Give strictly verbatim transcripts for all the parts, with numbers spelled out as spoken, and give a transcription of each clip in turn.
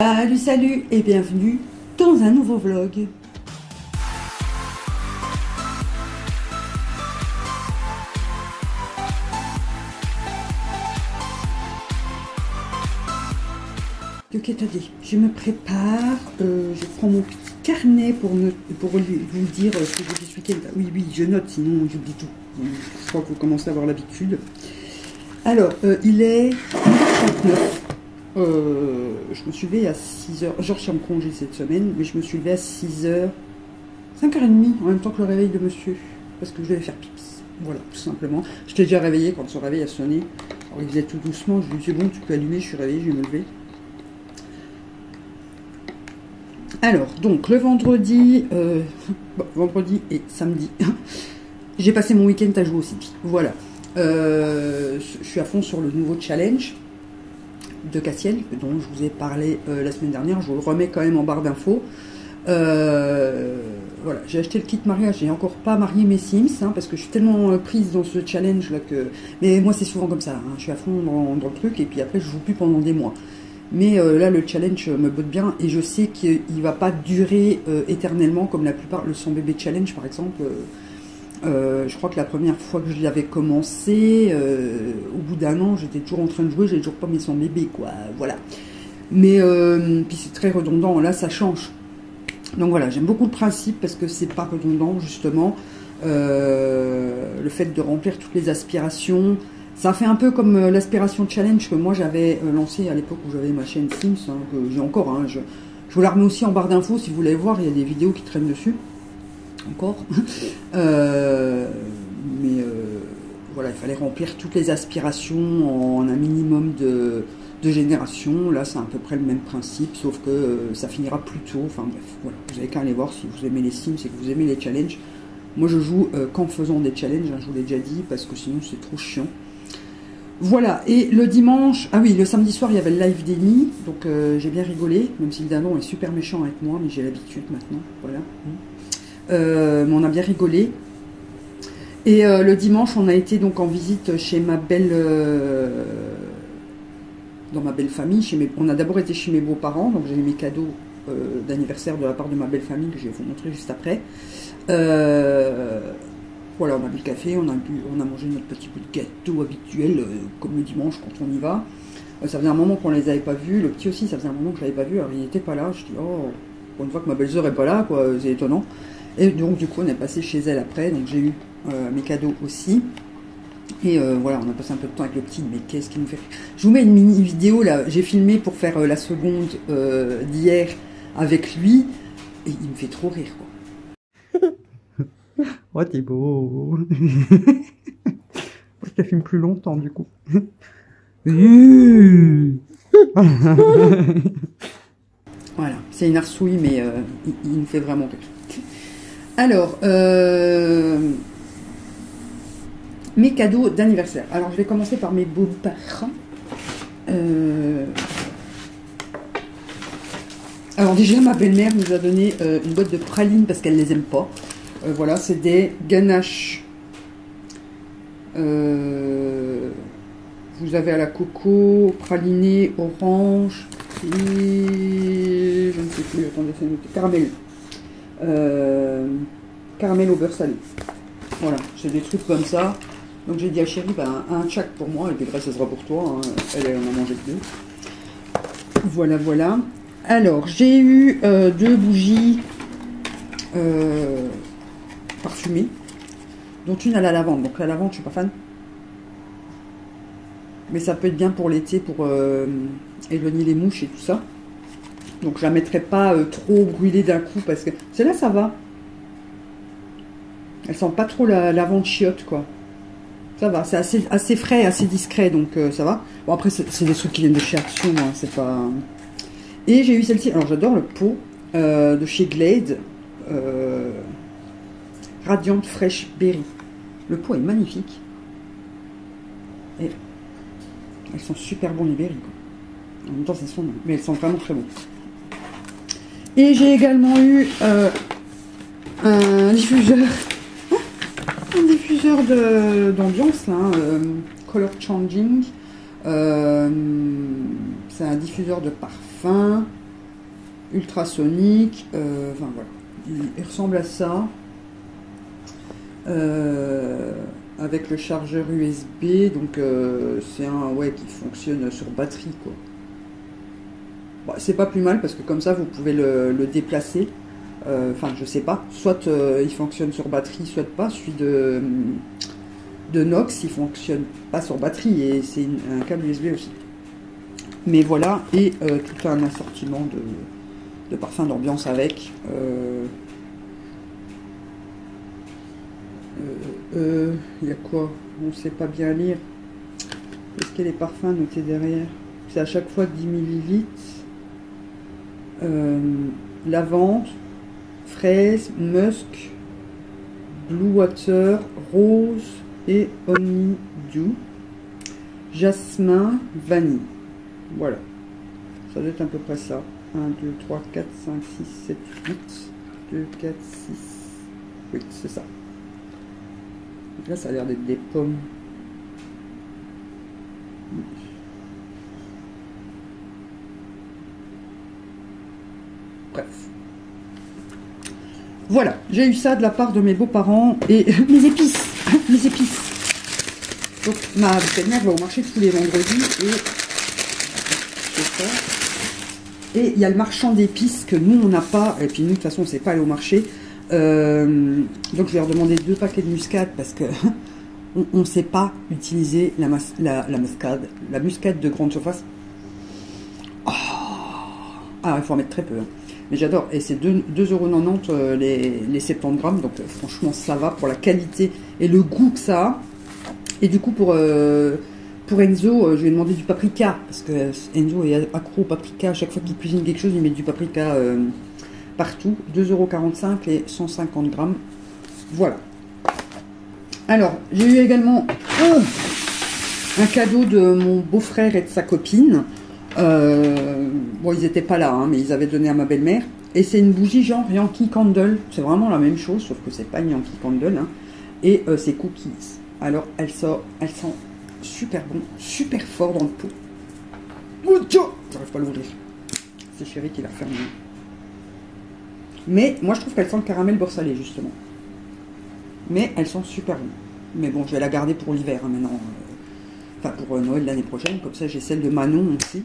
Salut salut et bienvenue dans un nouveau vlog. Ok, attendez, je me prépare, euh, je prends mon petit carnet pour, me, pour lui, vous dire ce que j'ai fait ce week-end. Oui, oui, je note, sinon j'oublie tout. Je crois que vous commencez à avoir l'habitude. Alors, euh, il est trente-neuf. Euh, je me suis levée à six heures, je suis en congé cette semaine, mais je me suis levée à six heures, cinq heures trente, en même temps que le réveil de monsieur, parce que je devais faire pipi, voilà, tout simplement. Je t'ai déjà réveillée quand son réveil a sonné, alors il faisait tout doucement, je lui disais bon, tu peux allumer, je suis réveillée, je vais me lever. Alors, donc, le vendredi, euh, bon, vendredi et samedi, j'ai passé mon week-end à jouer au site, voilà. Euh, je suis à fond sur le nouveau challenge de Cassiel, dont je vous ai parlé euh, la semaine dernière, je vous le remets quand même en barre d'infos. Euh, voilà, j'ai acheté le kit mariage, j'ai encore pas marié mes Sims, hein, parce que je suis tellement euh, prise dans ce challenge là que... Mais moi c'est souvent comme ça, hein, je suis à fond dans, dans le truc et puis après je joue plus pendant des mois. Mais euh, là le challenge me botte bien et je sais qu'il va pas durer euh, éternellement comme la plupart, le cent bébés challenge par exemple... Euh, Euh, je crois que la première fois que je l'avais commencé, euh, au bout d'un an, j'étais toujours en train de jouer, j'ai toujours pas mis son bébé, quoi, voilà. Mais, euh, puis c'est très redondant, là, ça change. Donc voilà, j'aime beaucoup le principe, parce que c'est pas redondant, justement. Euh, le fait de remplir toutes les aspirations, ça fait un peu comme l'aspiration challenge que moi j'avais lancé à l'époque où j'avais ma chaîne Sims, hein, que j'ai encore, hein, je, je vous la remets aussi en barre d'infos, si vous voulez voir, il y a des vidéos qui traînent dessus. Encore, euh, mais euh, voilà, il fallait remplir toutes les aspirations en un minimum de, de générations. Là, c'est à peu près le même principe, sauf que euh, ça finira plus tôt. Enfin bref, voilà, vous n'avez qu'à aller voir si vous aimez les Sims et que vous aimez les challenges. Moi, je joue euh, qu'en faisant des challenges, hein, je vous l'ai déjà dit, parce que sinon c'est trop chiant. Voilà, et le dimanche, ah oui, le samedi soir, il y avait le live d'Emy, donc euh, j'ai bien rigolé, même si le Danon est super méchant avec moi, mais j'ai l'habitude maintenant. Voilà. Euh, mais on a bien rigolé et euh, le dimanche on a été donc en visite chez ma belle euh, dans ma belle famille chez mes, on a d'abord été chez mes beaux-parents, donc j'ai eu mes cadeaux euh, d'anniversaire de la part de ma belle famille que je vais vous montrer juste après. euh, voilà, on a bu le café, on a, bu, on a mangé notre petit bout de gâteau habituel euh, comme le dimanche quand on y va. euh, ça faisait un moment qu'on les avait pas vus, le petit aussi ça faisait un moment que je l'avais pas vu, alors il n'était pas là, je dis oh, pour une fois que ma belle-sœur est pas là quoi, c'est étonnant. Et donc du coup on est passé chez elle après, donc j'ai eu euh, mes cadeaux aussi. Et euh, voilà, on a passé un peu de temps avec le petit, mais qu'est-ce qu'il nous fait. Je vous mets une mini vidéo là, j'ai filmé pour faire euh, la seconde euh, d'hier avec lui, et il me fait trop rire quoi. Oh t'es beau. Je te filme plus longtemps du coup. Voilà, c'est une arsouille mais euh, il, il me fait vraiment rire. Alors, euh, mes cadeaux d'anniversaire. Alors, je vais commencer par mes beaux-parents. Euh, alors, déjà, ma belle-mère nous a donné euh, une boîte de pralines parce qu'elle ne les aime pas. Euh, voilà, c'est des ganaches. Euh, vous avez à la coco, praliné, orange, et je ne sais plus, attendez, c'est noté, caramel. Euh, caramel au beurre salé. Voilà, j'ai des trucs comme ça. Donc j'ai dit à chérie, ben, un tchac pour moi, et puis après ça sera pour toi, hein. Elle, elle en a mangé que deux. Voilà, voilà. Alors, j'ai eu euh, deux bougies euh, parfumées, dont une à la lavande. Donc la lavande, je suis pas fan. Mais ça peut être bien pour l'été, pour euh, éloigner les mouches et tout ça. Donc je la mettrai pas euh, trop brûlée d'un coup parce que celle-là ça va. Elle sent pas trop la lavande chiotte quoi. Ça va, c'est assez, assez frais, assez discret donc euh, ça va. Bon après c'est des trucs qui viennent de chez Action, hein, c'est pas. Et j'ai eu celle-ci, alors j'adore le pot euh, de chez Glade, euh, Radiant Fresh Berry. Le pot est magnifique. Et elles sont super bon les berries quoi. En même temps ça sent bon, mais elles sont vraiment très bon. Et j'ai également eu euh, un diffuseur, un diffuseur d'ambiance, hein, euh, Color Changing. Euh, c'est un diffuseur de parfum. ultrasonique, euh, enfin voilà, il, il ressemble à ça, euh, avec le chargeur U S B, donc euh, c'est un ouais qui fonctionne sur batterie quoi. Bon, c'est pas plus mal parce que comme ça vous pouvez le, le déplacer, enfin euh, je sais pas, soit euh, il fonctionne sur batterie, soit pas, celui de, de Nox il fonctionne pas sur batterie et c'est un câble U S B aussi. Mais voilà, et euh, tout un assortiment de, de parfums d'ambiance avec. Euh, euh, y a quoi? On ne sait pas bien lire. Est-ce qu'il y a les parfums notés derrière? C'est à chaque fois dix millilitres. Euh, lavande, fraise, musk, blue water, rose et honeydew, jasmin, vanille. Voilà, ça doit être à peu près ça. un, deux, trois, quatre, cinq, six, sept, huit. deux, quatre, six. Oui, c'est ça. Donc là, ça a l'air d'être des pommes. Bref. Voilà, j'ai eu ça de la part de mes beaux-parents et mes épices. Mes épices. Donc, ma belle-mère va au marché tous les vendredis et. Et il y a le marchand d'épices que nous on n'a pas, et puis nous de toute façon on ne sait pas aller au marché, euh, donc je vais leur demander deux paquets de muscade parce que on ne sait pas utiliser la, mas, la, la muscade la muscade de grande surface. Oh, ah, il faut en mettre très peu hein. Mais j'adore, et c'est deux euros quatre-vingt-dix les, les soixante-dix grammes, donc franchement ça va pour la qualité et le goût que ça a. Et du coup pour euh, Pour Enzo, je lui ai demandé du paprika, parce que Enzo est accro au paprika. À chaque fois qu'il cuisine quelque chose, il met du paprika euh, partout. deux euros quarante-cinq et cent cinquante grammes. Voilà. Alors, j'ai eu également oh, un cadeau de mon beau-frère et de sa copine. Euh, bon, ils n'étaient pas là, hein, mais ils avaient donné à ma belle-mère. Et c'est une bougie genre Yankee Candle. C'est vraiment la même chose, sauf que c'est pas une Yankee Candle. Hein. Et euh, c'est cookies. Alors, elle sort, elle sent super bon, super fort dans le pot. Oh, j'arrive pas à l'ouvrir. C'est chéri qui l'a fermé. Mais moi je trouve qu'elle sent le caramel beurre salé justement. Mais elle sent super bon. Mais bon, je vais la garder pour l'hiver hein, maintenant. Enfin pour euh, Noël l'année prochaine. Comme ça j'ai celle de Manon aussi.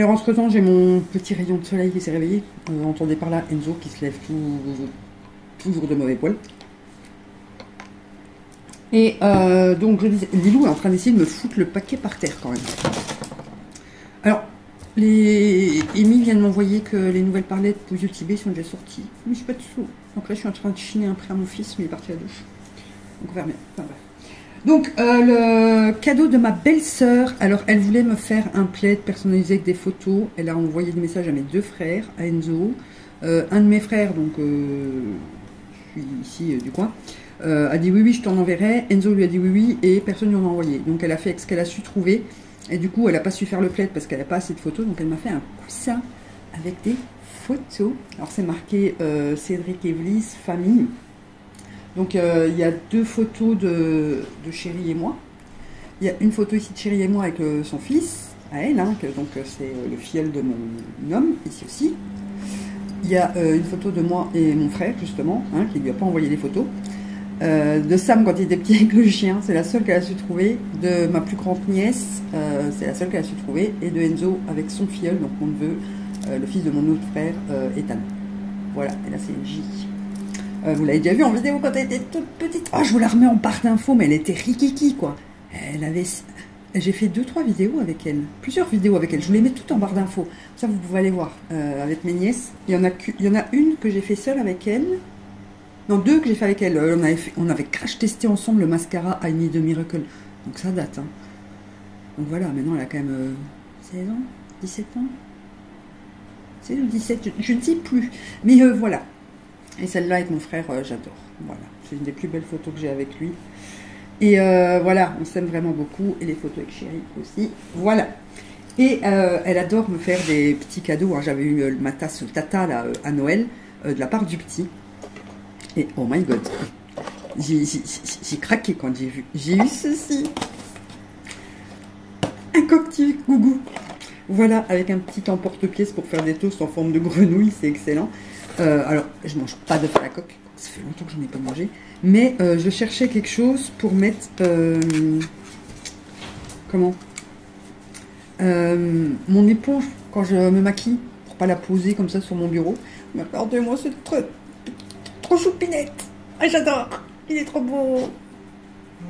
Alors en ce temps j'ai mon petit rayon de soleil qui s'est réveillé. Vous entendez par là Enzo qui se lève toujours, toujours de mauvais poil. Et euh, donc, je disais, Dilou est en train d'essayer de me foutre le paquet par terre quand même. Alors, les Emy vient de m'envoyer que les nouvelles palettes pour Beauty Bay sont déjà sorties. Mais je suis pas de sous. Donc là, je suis en train de chiner un prêt à mon fils, mais il est parti à la douche. Donc, on verra bien. Enfin, bref. Donc, euh, le cadeau de ma belle-sœur. Alors, elle voulait me faire un plaid personnalisé avec des photos. Elle a envoyé des messages à mes deux frères, à Enzo. Euh, un de mes frères, donc, euh, je suis ici euh, du coin. Euh, a dit oui oui je t'en enverrai. Enzo lui a dit oui oui et personne ne lui en a envoyé, donc elle a fait avec ce qu'elle a su trouver et du coup elle n'a pas su faire le plaid parce qu'elle n'a pas assez de photos, donc elle m'a fait un coussin avec des photos. Alors c'est marqué euh, Cédric Evlis famille, donc il euh, y a deux photos de, de chérie et moi, il y a une photo ici de chérie et moi avec euh, son fils à elle hein, que, donc c'est euh, le fiel de mon homme ici aussi, il y a euh, une photo de moi et mon frère justement hein, qui lui a pas envoyé les photos. Euh, de Sam quand il était petit avec le chien, c'est la seule qu'elle a su trouver, de ma plus grande nièce, euh, c'est la seule qu'elle a su trouver, et de Enzo avec son filleul, donc mon neveu, euh, le fils de mon autre frère, euh, Ethan. Voilà, et là c'est une J. Euh, vous l'avez déjà vu en vidéo quand elle était toute petite. Ah, oh, je vous la remets en barre d'infos, mais elle était rikiki quoi. Elle avait... J'ai fait deux trois vidéos avec elle, plusieurs vidéos avec elle, je vous les mets toutes en barre d'infos. Ça vous pouvez aller voir euh, avec mes nièces. Il y en a, il y en a une que j'ai fait seule avec elle. Non, deux que j'ai fait avec elle. On avait, fait, on avait crash testé ensemble le mascara I Need a Miracle. Donc ça date. Hein. Donc voilà, maintenant elle a quand même euh, seize ans, dix-sept ans. seize ou dix-sept, je ne sais plus. Mais euh, voilà. Et celle-là avec mon frère, euh, j'adore. Voilà. C'est une des plus belles photos que j'ai avec lui. Et euh, voilà, on s'aime vraiment beaucoup. Et les photos avec chérie aussi. Voilà. Et euh, elle adore me faire des petits cadeaux. Hein. J'avais eu euh, ma tasse Tata là, euh, à Noël, euh, de la part du petit. Et oh my god, j'ai craqué quand j'ai vu. J'ai eu ceci. Un cocktail Gougou. Voilà, avec un petit emporte-pièce pour faire des toasts en forme de grenouille, c'est excellent. Euh, alors, je ne mange pas de la coque, ça fait longtemps que je n'en ai pas mangé. Mais euh, je cherchais quelque chose pour mettre... Euh, comment euh, mon éponge, quand je me maquille, pour pas la poser comme ça sur mon bureau. Mais regardez-moi, c'est trop, trop choupinette. Ah, j'adore, il est trop beau.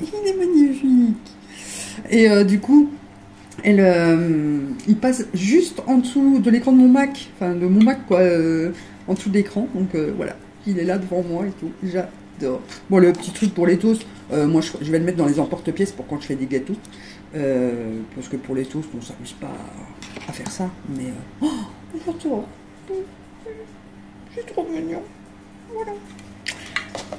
Il est magnifique. Et euh, du coup... Elle, euh, il passe juste en dessous de l'écran de mon Mac, enfin de mon Mac quoi, euh, en dessous de l'écran, donc euh, voilà, il est là devant moi et tout, j'adore. Bon, le petit truc pour les toasts, euh, moi je, je vais le mettre dans les emporte-pièces pour quand je fais des gâteaux, euh, parce que pour les toasts on s'amuse pas à, à faire ça, mais... Euh... Oh, j'adore, c'est trop mignon, voilà.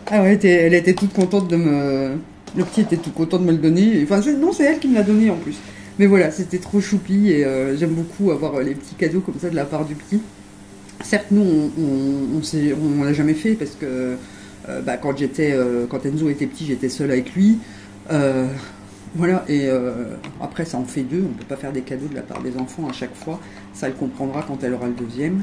Ah ouais, elle était toute contente de me... Le petit était tout content de me le donner, enfin non, c'est elle qui me l'a donné en plus. Mais voilà, c'était trop choupi et euh, j'aime beaucoup avoir les petits cadeaux comme ça de la part du petit. Certes, nous, on ne on, on l'a jamais fait parce que euh, bah, quand, j'étais, euh, quand Enzo était petit, j'étais seule avec lui. Euh, voilà, et euh, après, ça en fait deux. On ne peut pas faire des cadeaux de la part des enfants à chaque fois. Ça, elle comprendra quand elle aura le deuxième.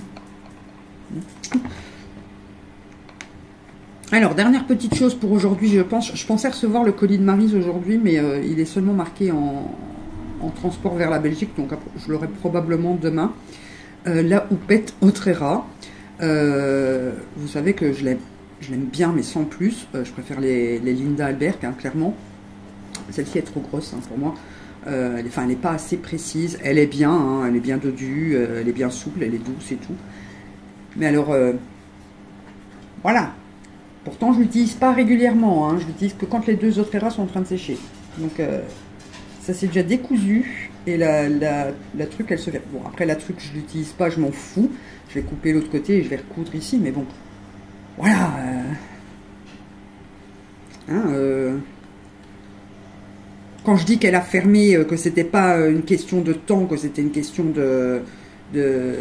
Alors, dernière petite chose pour aujourd'hui, je pense. Je pensais recevoir le colis de Maryse aujourd'hui, mais euh, il est seulement marqué en... en transport vers la Belgique, donc je l'aurai probablement demain. Euh, la houppette Otrera, euh, vous savez que je l'aime bien, mais sans plus. Euh, je préfère les, les Linda Albert, hein, clairement. Celle-ci est trop grosse hein, pour moi. Euh, elle, enfin, elle n'est pas assez précise. Elle est bien, hein, elle est bien dodue, euh, elle est bien souple, elle est douce et tout. Mais alors, euh, voilà. Pourtant, je l'utilise pas régulièrement. Hein, je l'utilise que quand les deux Otrera sont en train de sécher. Donc, euh, ça s'est déjà décousu et la, la, la truc elle se fait. Bon, après la truc je l'utilise pas, je m'en fous. Je vais couper l'autre côté et je vais recoudre ici, mais bon. Voilà. Hein, euh... Quand je dis qu'elle a fermé, que c'était pas une question de temps, que c'était une question de, de,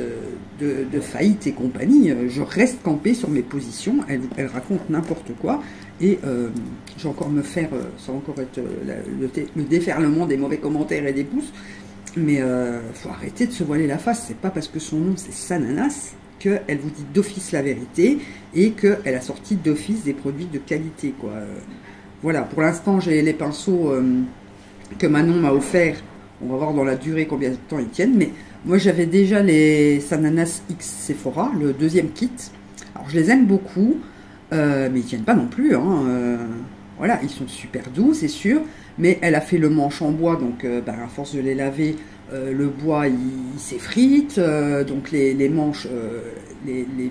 de, de faillite et compagnie, je reste campée sur mes positions. Elle, elle raconte n'importe quoi. Et euh, je vais encore me faire, euh, ça va encore être euh, la, le, le déferlement des mauvais commentaires et des pouces, mais euh, faut arrêter de se voiler la face. C'est pas parce que son nom c'est Sananas qu'elle vous dit d'office la vérité et qu'elle a sorti d'office des produits de qualité, quoi. Euh, voilà, pour l'instant j'ai les pinceaux euh, que Manon m'a offert. On va voir dans la durée combien de temps ils tiennent, mais moi j'avais déjà les Sananas X Sephora, le deuxième kit. Alors je les aime beaucoup. Euh, mais ils tiennent pas non plus, hein. euh, voilà, ils sont super doux, c'est sûr, mais elle a fait le manche en bois, donc euh, ben, à force de les laver, euh, le bois il, il s'effrite, euh, donc les, les manches, euh, les, les,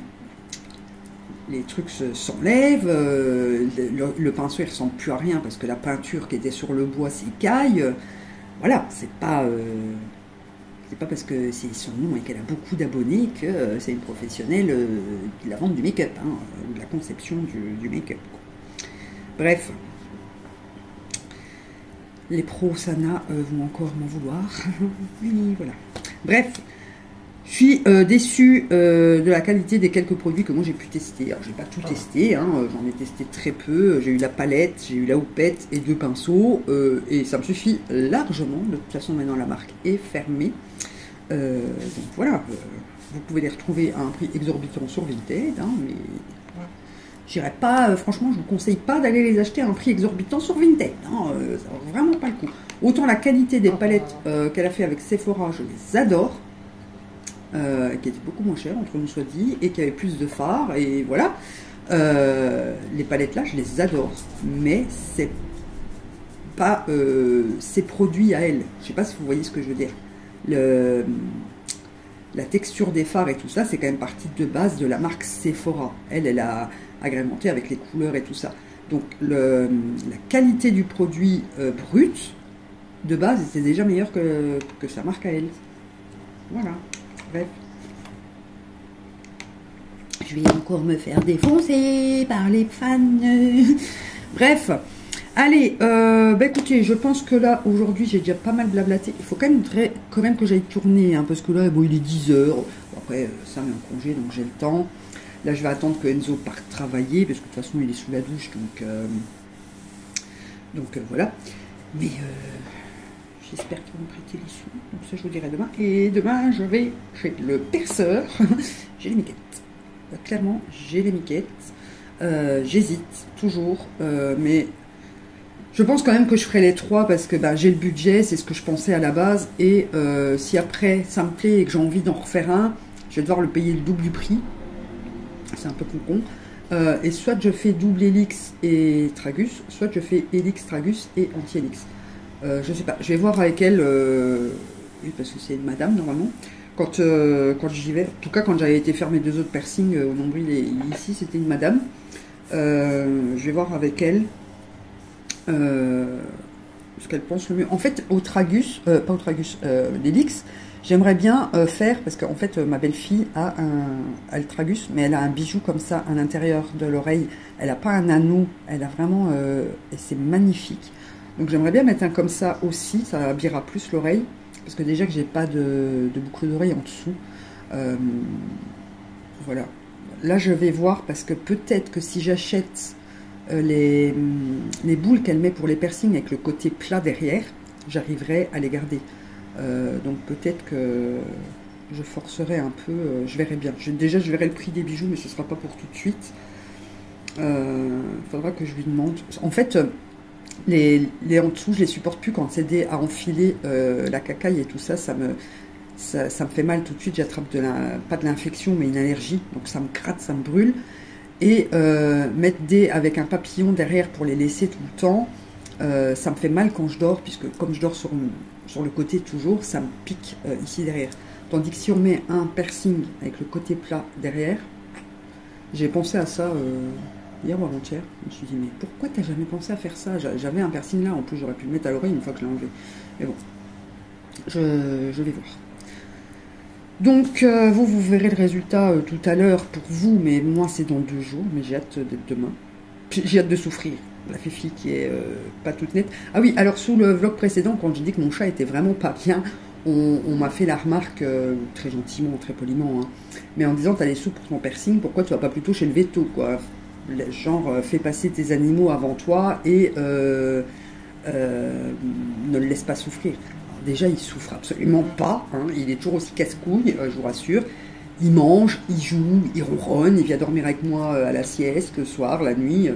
les trucs s'enlèvent, euh, le, le pinceau il ressemble plus à rien parce que la peinture qui était sur le bois s'écaille, euh, voilà, c'est pas... Euh, c'est pas parce que c'est son nom et qu'elle a beaucoup d'abonnés que euh, c'est une professionnelle euh, de la vente du make-up, hein, ou de la conception du, du make-up. Bref, les pros Sana euh, vont encore m'en vouloir. Oui, voilà. Bref, je suis euh, déçue euh, de la qualité des quelques produits que moi j'ai pu tester. Alors, j'ai pas tout testé, hein, j'en ai testé très peu. J'ai eu la palette, j'ai eu la houppette et deux pinceaux, euh, et ça me suffit largement. De toute façon, maintenant la marque est fermée. Euh, donc voilà, euh, vous pouvez les retrouver à un prix exorbitant sur Vinted, hein, mais ouais. J'irai pas, euh, franchement, je vous conseille pas d'aller les acheter à un prix exorbitant sur Vinted, hein, euh, ça vaut vraiment pas le coup. Autant la qualité des palettes euh, qu'elle a fait avec Sephora, je les adore, euh, qui étaient beaucoup moins chères, entre nous soit dit, et qui avaient plus de fards, et voilà. Euh, les palettes là, je les adore, mais c'est pas euh, ses produits à elle. Je sais pas si vous voyez ce que je veux dire. Le, la texture des fards et tout ça, c'est quand même partie de base de la marque Sephora. Elle, elle a agrémenté avec les couleurs et tout ça. Donc, le, la qualité du produit euh, brut, de base, c'est déjà meilleur que, que sa marque à elle. Voilà. Bref. Je vais encore me faire défoncer par les fans. Bref. Allez, euh, bah écoutez, je pense que là, aujourd'hui, j'ai déjà pas mal blablaté. Il faut quand même, très, quand même que j'aille tourner, hein, parce que là, bon, il est dix heures. Bon, après, ça, il est en congé, donc j'ai le temps. Là, je vais attendre que Enzo parte travailler, parce que de toute façon, il est sous la douche, donc... Euh, donc, euh, voilà. Mais, euh, J'espère qu'ils vont prêter les sous. Donc ça, je vous dirai demain. Et demain, je vais chez le perceur. J'ai les miquettes. Clairement, j'ai les miquettes. Euh, J'hésite toujours. Euh, mais je pense quand même que je ferai les trois parce que bah, j'ai le budget. C'est ce que je pensais à la base. Et euh, si après, ça me plaît et que j'ai envie d'en refaire un, je vais devoir le payer le double du prix. C'est un peu con-con. Euh, et soit je fais double helix et tragus, soit je fais helix, tragus et anti helix. Euh, je sais pas, je vais voir avec elle, euh, oui, parce que c'est une madame normalement, quand, euh, quand j'y vais, en tout cas quand j'avais été faire mes deux autres piercings euh, au nombril et ici, c'était une madame. Euh, je vais voir avec elle euh, ce qu'elle pense le mieux. En fait, au tragus, euh, pas au tragus, euh, l'hélix, j'aimerais bien euh, faire, parce qu'en fait euh, ma belle-fille a un, a le tragus, mais elle a un bijou comme ça à l'intérieur de l'oreille, elle n'a pas un anneau, elle a vraiment, euh, et c'est magnifique. Donc j'aimerais bien mettre un comme ça aussi, ça habillera plus l'oreille, parce que déjà que j'ai pas de, de boucle d'oreille en dessous. Euh, voilà. Là je vais voir, parce que peut-être que si j'achète euh, les, les boules qu'elle met pour les piercings avec le côté plat derrière, j'arriverai à les garder. Euh, donc peut-être que je forcerai un peu, euh, je verrai bien. Je, déjà je verrai le prix des bijoux, mais ce ne sera pas pour tout de suite. Il euh, faudra que je lui demande. En fait... Les, les en dessous, je les supporte plus quand c'est des à enfiler euh, la cacaille et tout ça, ça me, ça, ça me fait mal tout de suite. J'attrape de la, pas de l'infection, mais une allergie, donc ça me gratte, ça me brûle. Et euh, mettre des avec un papillon derrière pour les laisser tout le temps, euh, ça me fait mal quand je dors, puisque comme je dors sur, sur le côté toujours, ça me pique euh, ici derrière. Tandis que si on met un piercing avec le côté plat derrière, j'ai pensé à ça. Euh, Hier ou avant-hier, je me suis dit, mais pourquoi t'as jamais pensé à faire ça? J'avais un piercing là, en plus j'aurais pu le mettre à l'oreille une fois que je l'ai enlevé. Mais bon, je, je vais voir. Donc, euh, vous, vous verrez le résultat euh, tout à l'heure pour vous, mais moi c'est dans deux jours, mais j'ai hâte d'être demain. J'ai hâte de souffrir, la fifi qui est euh, pas toute nette. Ah oui, alors sous le vlog précédent, quand j'ai dit que mon chat était vraiment pas bien, on, on m'a fait la remarque, euh, très gentiment, très poliment, hein, mais en disant, t'as les sous pour ton piercing, pourquoi tu vas pas plutôt chez le veto, quoi? Genre, fais passer tes animaux avant toi et euh, euh, ne le laisse pas souffrir. Alors déjà, il souffre absolument pas, hein. Il est toujours aussi casse-couille, je vous rassure. Il mange, il joue, il ronronne, il vient dormir avec moi à la sieste, le soir, la nuit.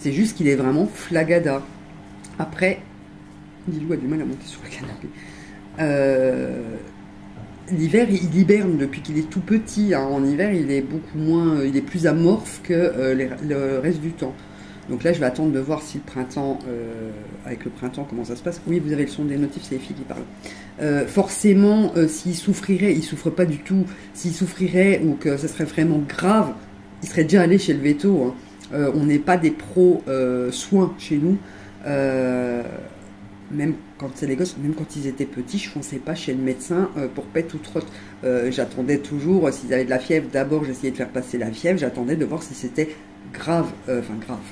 C'est juste qu'il est vraiment flagada. Après, Dilou a du mal à monter sur le canapé. Euh, L'hiver, il hiberne depuis qu'il est tout petit. Hein. En hiver, il est beaucoup moins, il est plus amorphe que euh, les, le reste du temps. Donc là, je vais attendre de voir si le printemps, euh, avec le printemps, comment ça se passe. Oui, vous avez le son des notifs, c'est les filles qui parlent. Euh, forcément, euh, s'il souffrirait, il souffre pas du tout. S'il souffrirait ou que ça serait vraiment grave, il serait déjà allé chez le veto. Hein. Euh, on n'est pas des pros euh, soins chez nous. Euh, Même quand c'est les gosses, même quand ils étaient petits, je ne fonçais pas chez le médecin euh, pour pète ou trotte. Euh, j'attendais toujours, euh, s'ils avaient de la fièvre, d'abord j'essayais de faire passer la fièvre, j'attendais de voir si c'était grave, enfin euh, grave.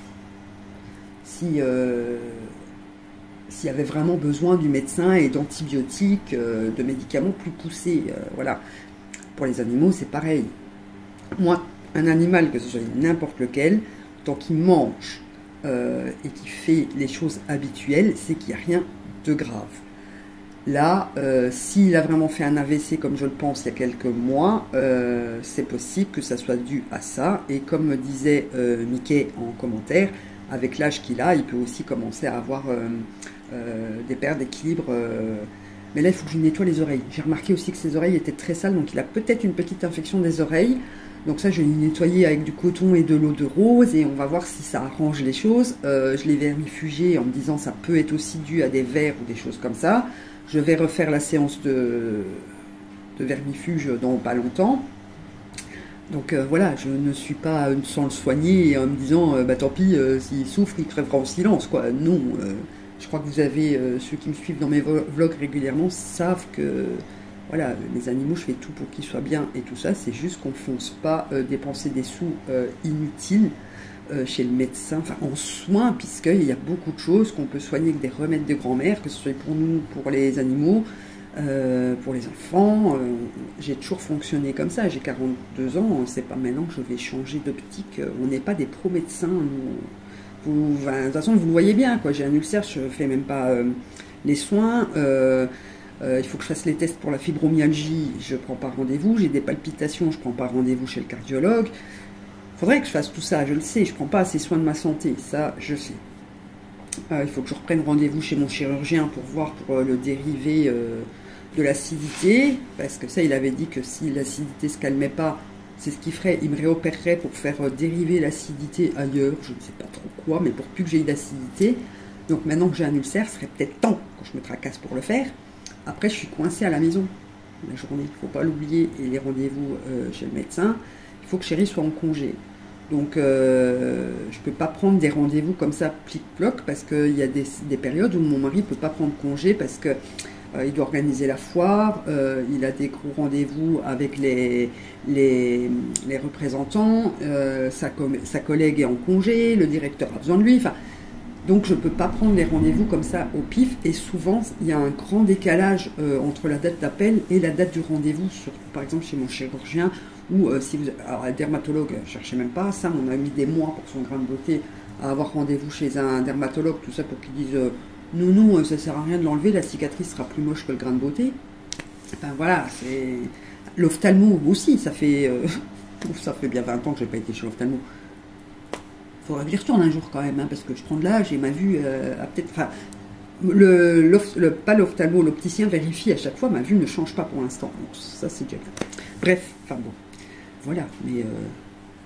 Si, euh, s'il y avait vraiment besoin du médecin et d'antibiotiques, euh, de médicaments plus poussés. Euh, voilà. Pour les animaux, c'est pareil. Moi, un animal, que ce soit n'importe lequel, tant qu'il mange, Euh, et qui fait les choses habituelles, c'est qu'il n'y a rien de grave. Là, euh, s'il a vraiment fait un A V C, comme je le pense, il y a quelques mois, euh, c'est possible que ça soit dû à ça. Et comme me disait euh, Mickey en commentaire, avec l'âge qu'il a, il peut aussi commencer à avoir euh, euh, des pertes d'équilibre. Euh... Mais là, il faut que je nettoie les oreilles. J'ai remarqué aussi que ses oreilles étaient très sales, donc il a peut-être une petite infection des oreilles. Donc ça, je vais les nettoyer avec du coton et de l'eau de rose et on va voir si ça arrange les choses. Euh, je les vermifugé en me disant ça peut être aussi dû à des vers ou des choses comme ça. Je vais refaire la séance de, de vermifuge dans pas longtemps. Donc euh, voilà, je ne suis pas sans le soigner en me disant euh, bah tant pis, euh, s'il souffre, il crèvera en silence, quoi. Non, euh, je crois que vous avez, euh, ceux qui me suivent dans mes vlogs régulièrement savent que... Voilà, les animaux, je fais tout pour qu'ils soient bien et tout ça. C'est juste qu'on ne fonce pas euh, dépenser des sous euh, inutiles euh, chez le médecin, enfin en soins, puisqu'il y a beaucoup de choses qu'on peut soigner avec des remèdes de grand-mère, que ce soit pour nous, pour les animaux, euh, pour les enfants. Euh, j'ai toujours fonctionné comme ça. J'ai quarante-deux ans, c'est pas maintenant que je vais changer d'optique. On n'est pas des pro-médecins. Vous, enfin, de toute façon, vous le voyez bien, quoi. J'ai un ulcère, je ne fais même pas... Euh, les soins. Euh, euh, il faut que je fasse les tests pour la fibromyalgie, je ne prends pas rendez-vous. J'ai des palpitations, je ne prends pas rendez-vous chez le cardiologue. Il faudrait que je fasse tout ça, je le sais. Je ne prends pas assez soin de ma santé, ça je sais. Euh, il faut que je reprenne rendez-vous chez mon chirurgien pour voir pour euh, le dérivé euh, de l'acidité. Parce que ça, il avait dit que si l'acidité ne se calmait pas, c'est ce qu'il ferait, il me réopérerait pour faire dériver l'acidité ailleurs, je ne sais pas trop quoi, mais pour plus que j'aie d'acidité. Donc maintenant que j'ai un ulcère, ce serait peut-être temps que je me tracasse pour le faire. Après, je suis coincée à la maison la journée, il ne faut pas l'oublier, et les rendez-vous euh, chez le médecin, il faut que Chérie soit en congé. Donc euh, je ne peux pas prendre des rendez-vous comme ça, plic-ploc, parce qu'il y a des, des périodes où mon mari ne peut pas prendre congé parce que il doit organiser la foire, euh, il a des gros rendez-vous avec les, les, les représentants, euh, sa, sa collègue est en congé, le directeur a besoin de lui. Donc je ne peux pas prendre les rendez-vous comme ça au pif. Et souvent, il y a un grand décalage euh, entre la date d'appel et la date du rendez-vous, surtout par exemple chez mon chirurgien, ou euh, si vous... Alors, un dermatologue, ne cherchez même pas ça, on a mis des mois pour son grain de beauté à avoir rendez-vous chez un dermatologue, tout ça pour qu'il dise... Euh, Non, non, ça ne sert à rien de l'enlever, la cicatrice sera plus moche que le grain de beauté. Enfin voilà, c'est... L'ophtalmo aussi, ça fait... Euh... ça fait bien vingt ans que je n'ai pas été chez l'ophtalmo. Il faudra que j'y retourne un jour quand même, hein, parce que je prends de l'âge et ma vue euh, a peut-être... Enfin, le, le, pas l'ophtalmo, l'opticien vérifie à chaque fois, ma vue ne change pas pour l'instant. Donc ça, c'est déjà bien. Bref, enfin bon, voilà. Mais euh,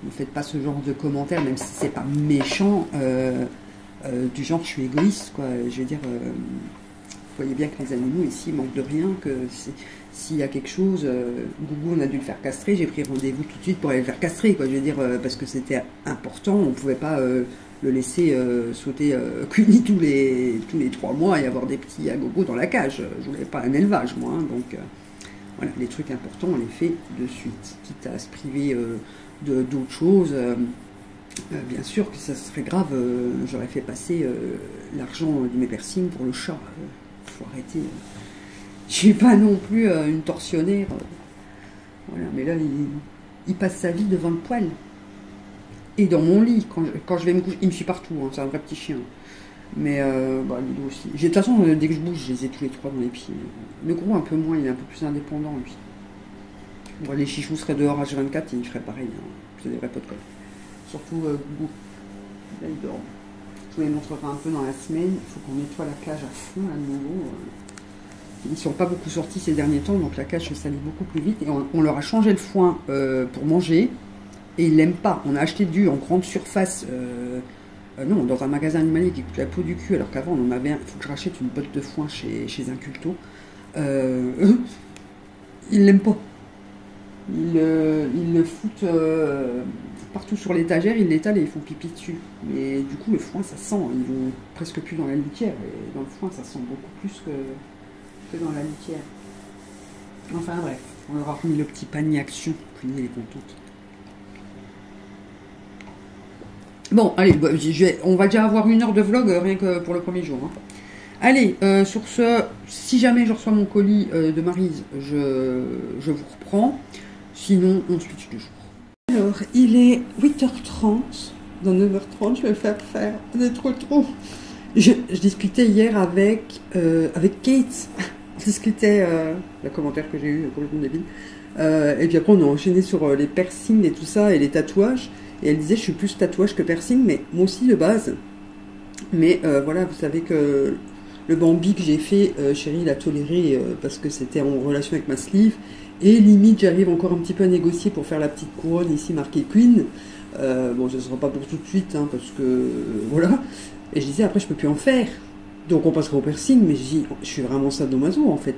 ne faites pas ce genre de commentaires, même si c'est pas méchant... Euh... Euh, du genre je suis égoïste, quoi. Je veux dire, euh, vous voyez bien que les animaux ici manquent de rien, que s'il y a quelque chose, euh, Gougou on a dû le faire castrer, j'ai pris rendez-vous tout de suite pour aller le faire castrer, quoi. Je veux dire, euh, parce que c'était important, on ne pouvait pas euh, le laisser euh, sauter euh, Cuny tous les tous les trois mois et avoir des petits à gogo dans la cage. Je voulais pas un élevage, moi, hein, donc euh, voilà, les trucs importants on les fait de suite, quitte à se priver euh, de d'autres choses. Euh, Euh, bien sûr que ça serait grave, euh, j'aurais fait passer euh, l'argent euh, de mes piercings pour le chat. Euh, faut arrêter. Euh. Je suis pas non plus euh, une tortionnaire. Euh. Voilà, mais là, il, il passe sa vie devant le poêle. Et dans mon lit, quand je, quand je vais me coucher, il me suit partout, hein, c'est un vrai petit chien. Mais, euh, bah, Dilou aussi. De toute façon, euh, dès que je bouge, je les ai tous les trois dans les pieds. Le gros, un peu moins, il est un peu plus indépendant, lui. Bon, les chichous seraient dehors H vingt-quatre et ils feraient pareil. Hein. C'est des vrais potes de colle. Surtout euh, Gougou, là il dort. Je vous les montrerai un peu dans la semaine. Il faut qu'on nettoie la cage à fond à nouveau. Ils ne sont pas beaucoup sortis ces derniers temps, donc la cage se salit beaucoup plus vite. Et on, on leur a changé le foin euh, pour manger et ils ne l'aiment pas. On a acheté du en grande surface, euh, euh, non, dans un magasin animalier qui coûte la peau du cul, alors qu'avant on en avait un. Il faut que je rachète une botte de foin chez, chez un culto. Euh, eux, ils ne l'aiment pas. Ils, euh, ils le foutent. Euh, Partout sur l'étagère, ils l'étalent et ils font pipi dessus. Mais du coup, le foin, ça sent. Ils vont presque plus dans la litière. Et dans le foin, ça sent beaucoup plus que, que dans la litière. Enfin bref, on leur a remis le petit panier Action. Queenie, elle est contente. Bon, allez, je vais, on va déjà avoir une heure de vlog rien que pour le premier jour. Hein. Allez, euh, sur ce, si jamais je reçois mon colis euh, de Maryse, je, je vous reprends. Sinon, on switch du jour. Alors, il est huit heures trente, dans neuf heures trente, je vais faire faire des trop trop. Je, je discutais hier avec, euh, avec Kate, on discutait, euh, le commentaire que j'ai eu, complètement débile, euh, et puis après on a enchaîné sur euh, les piercings et tout ça, et les tatouages, et elle disait je suis plus tatouage que piercing, mais moi aussi de base, mais euh, voilà, vous savez que le Bambi que j'ai fait, euh, Chérie l'a toléré, euh, parce que c'était en relation avec ma sleeve. Et limite, j'arrive encore un petit peu à négocier pour faire la petite couronne ici marquée Queen. Euh, bon, ce ne sera pas pour tout de suite, hein, parce que euh, voilà. Et je disais, après, je peux plus en faire. Donc, on passera au piercing, mais je dis, je suis vraiment sadomaso, en fait.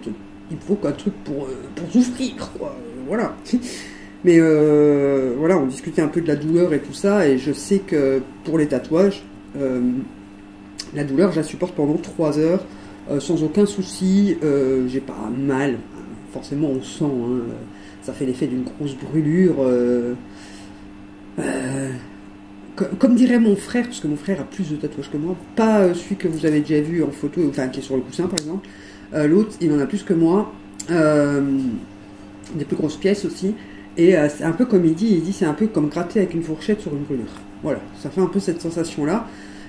Il faut qu'un truc pour, euh, pour souffrir, quoi. Voilà. Mais euh, voilà, on discutait un peu de la douleur et tout ça. Et je sais que pour les tatouages, euh, la douleur, je la supporte pendant trois heures, euh, sans aucun souci. Euh, j'ai pas mal. Forcément, on sent, hein, ça fait l'effet d'une grosse brûlure. Euh, euh, comme, comme dirait mon frère, parce que mon frère a plus de tatouages que moi, pas celui que vous avez déjà vu en photo, enfin qui est sur le coussin par exemple, euh, l'autre, il en a plus que moi, euh, des plus grosses pièces aussi, et euh, c'est un peu comme il dit, il dit c'est un peu comme gratter avec une fourchette sur une brûlure. Voilà, ça fait un peu cette sensation-là.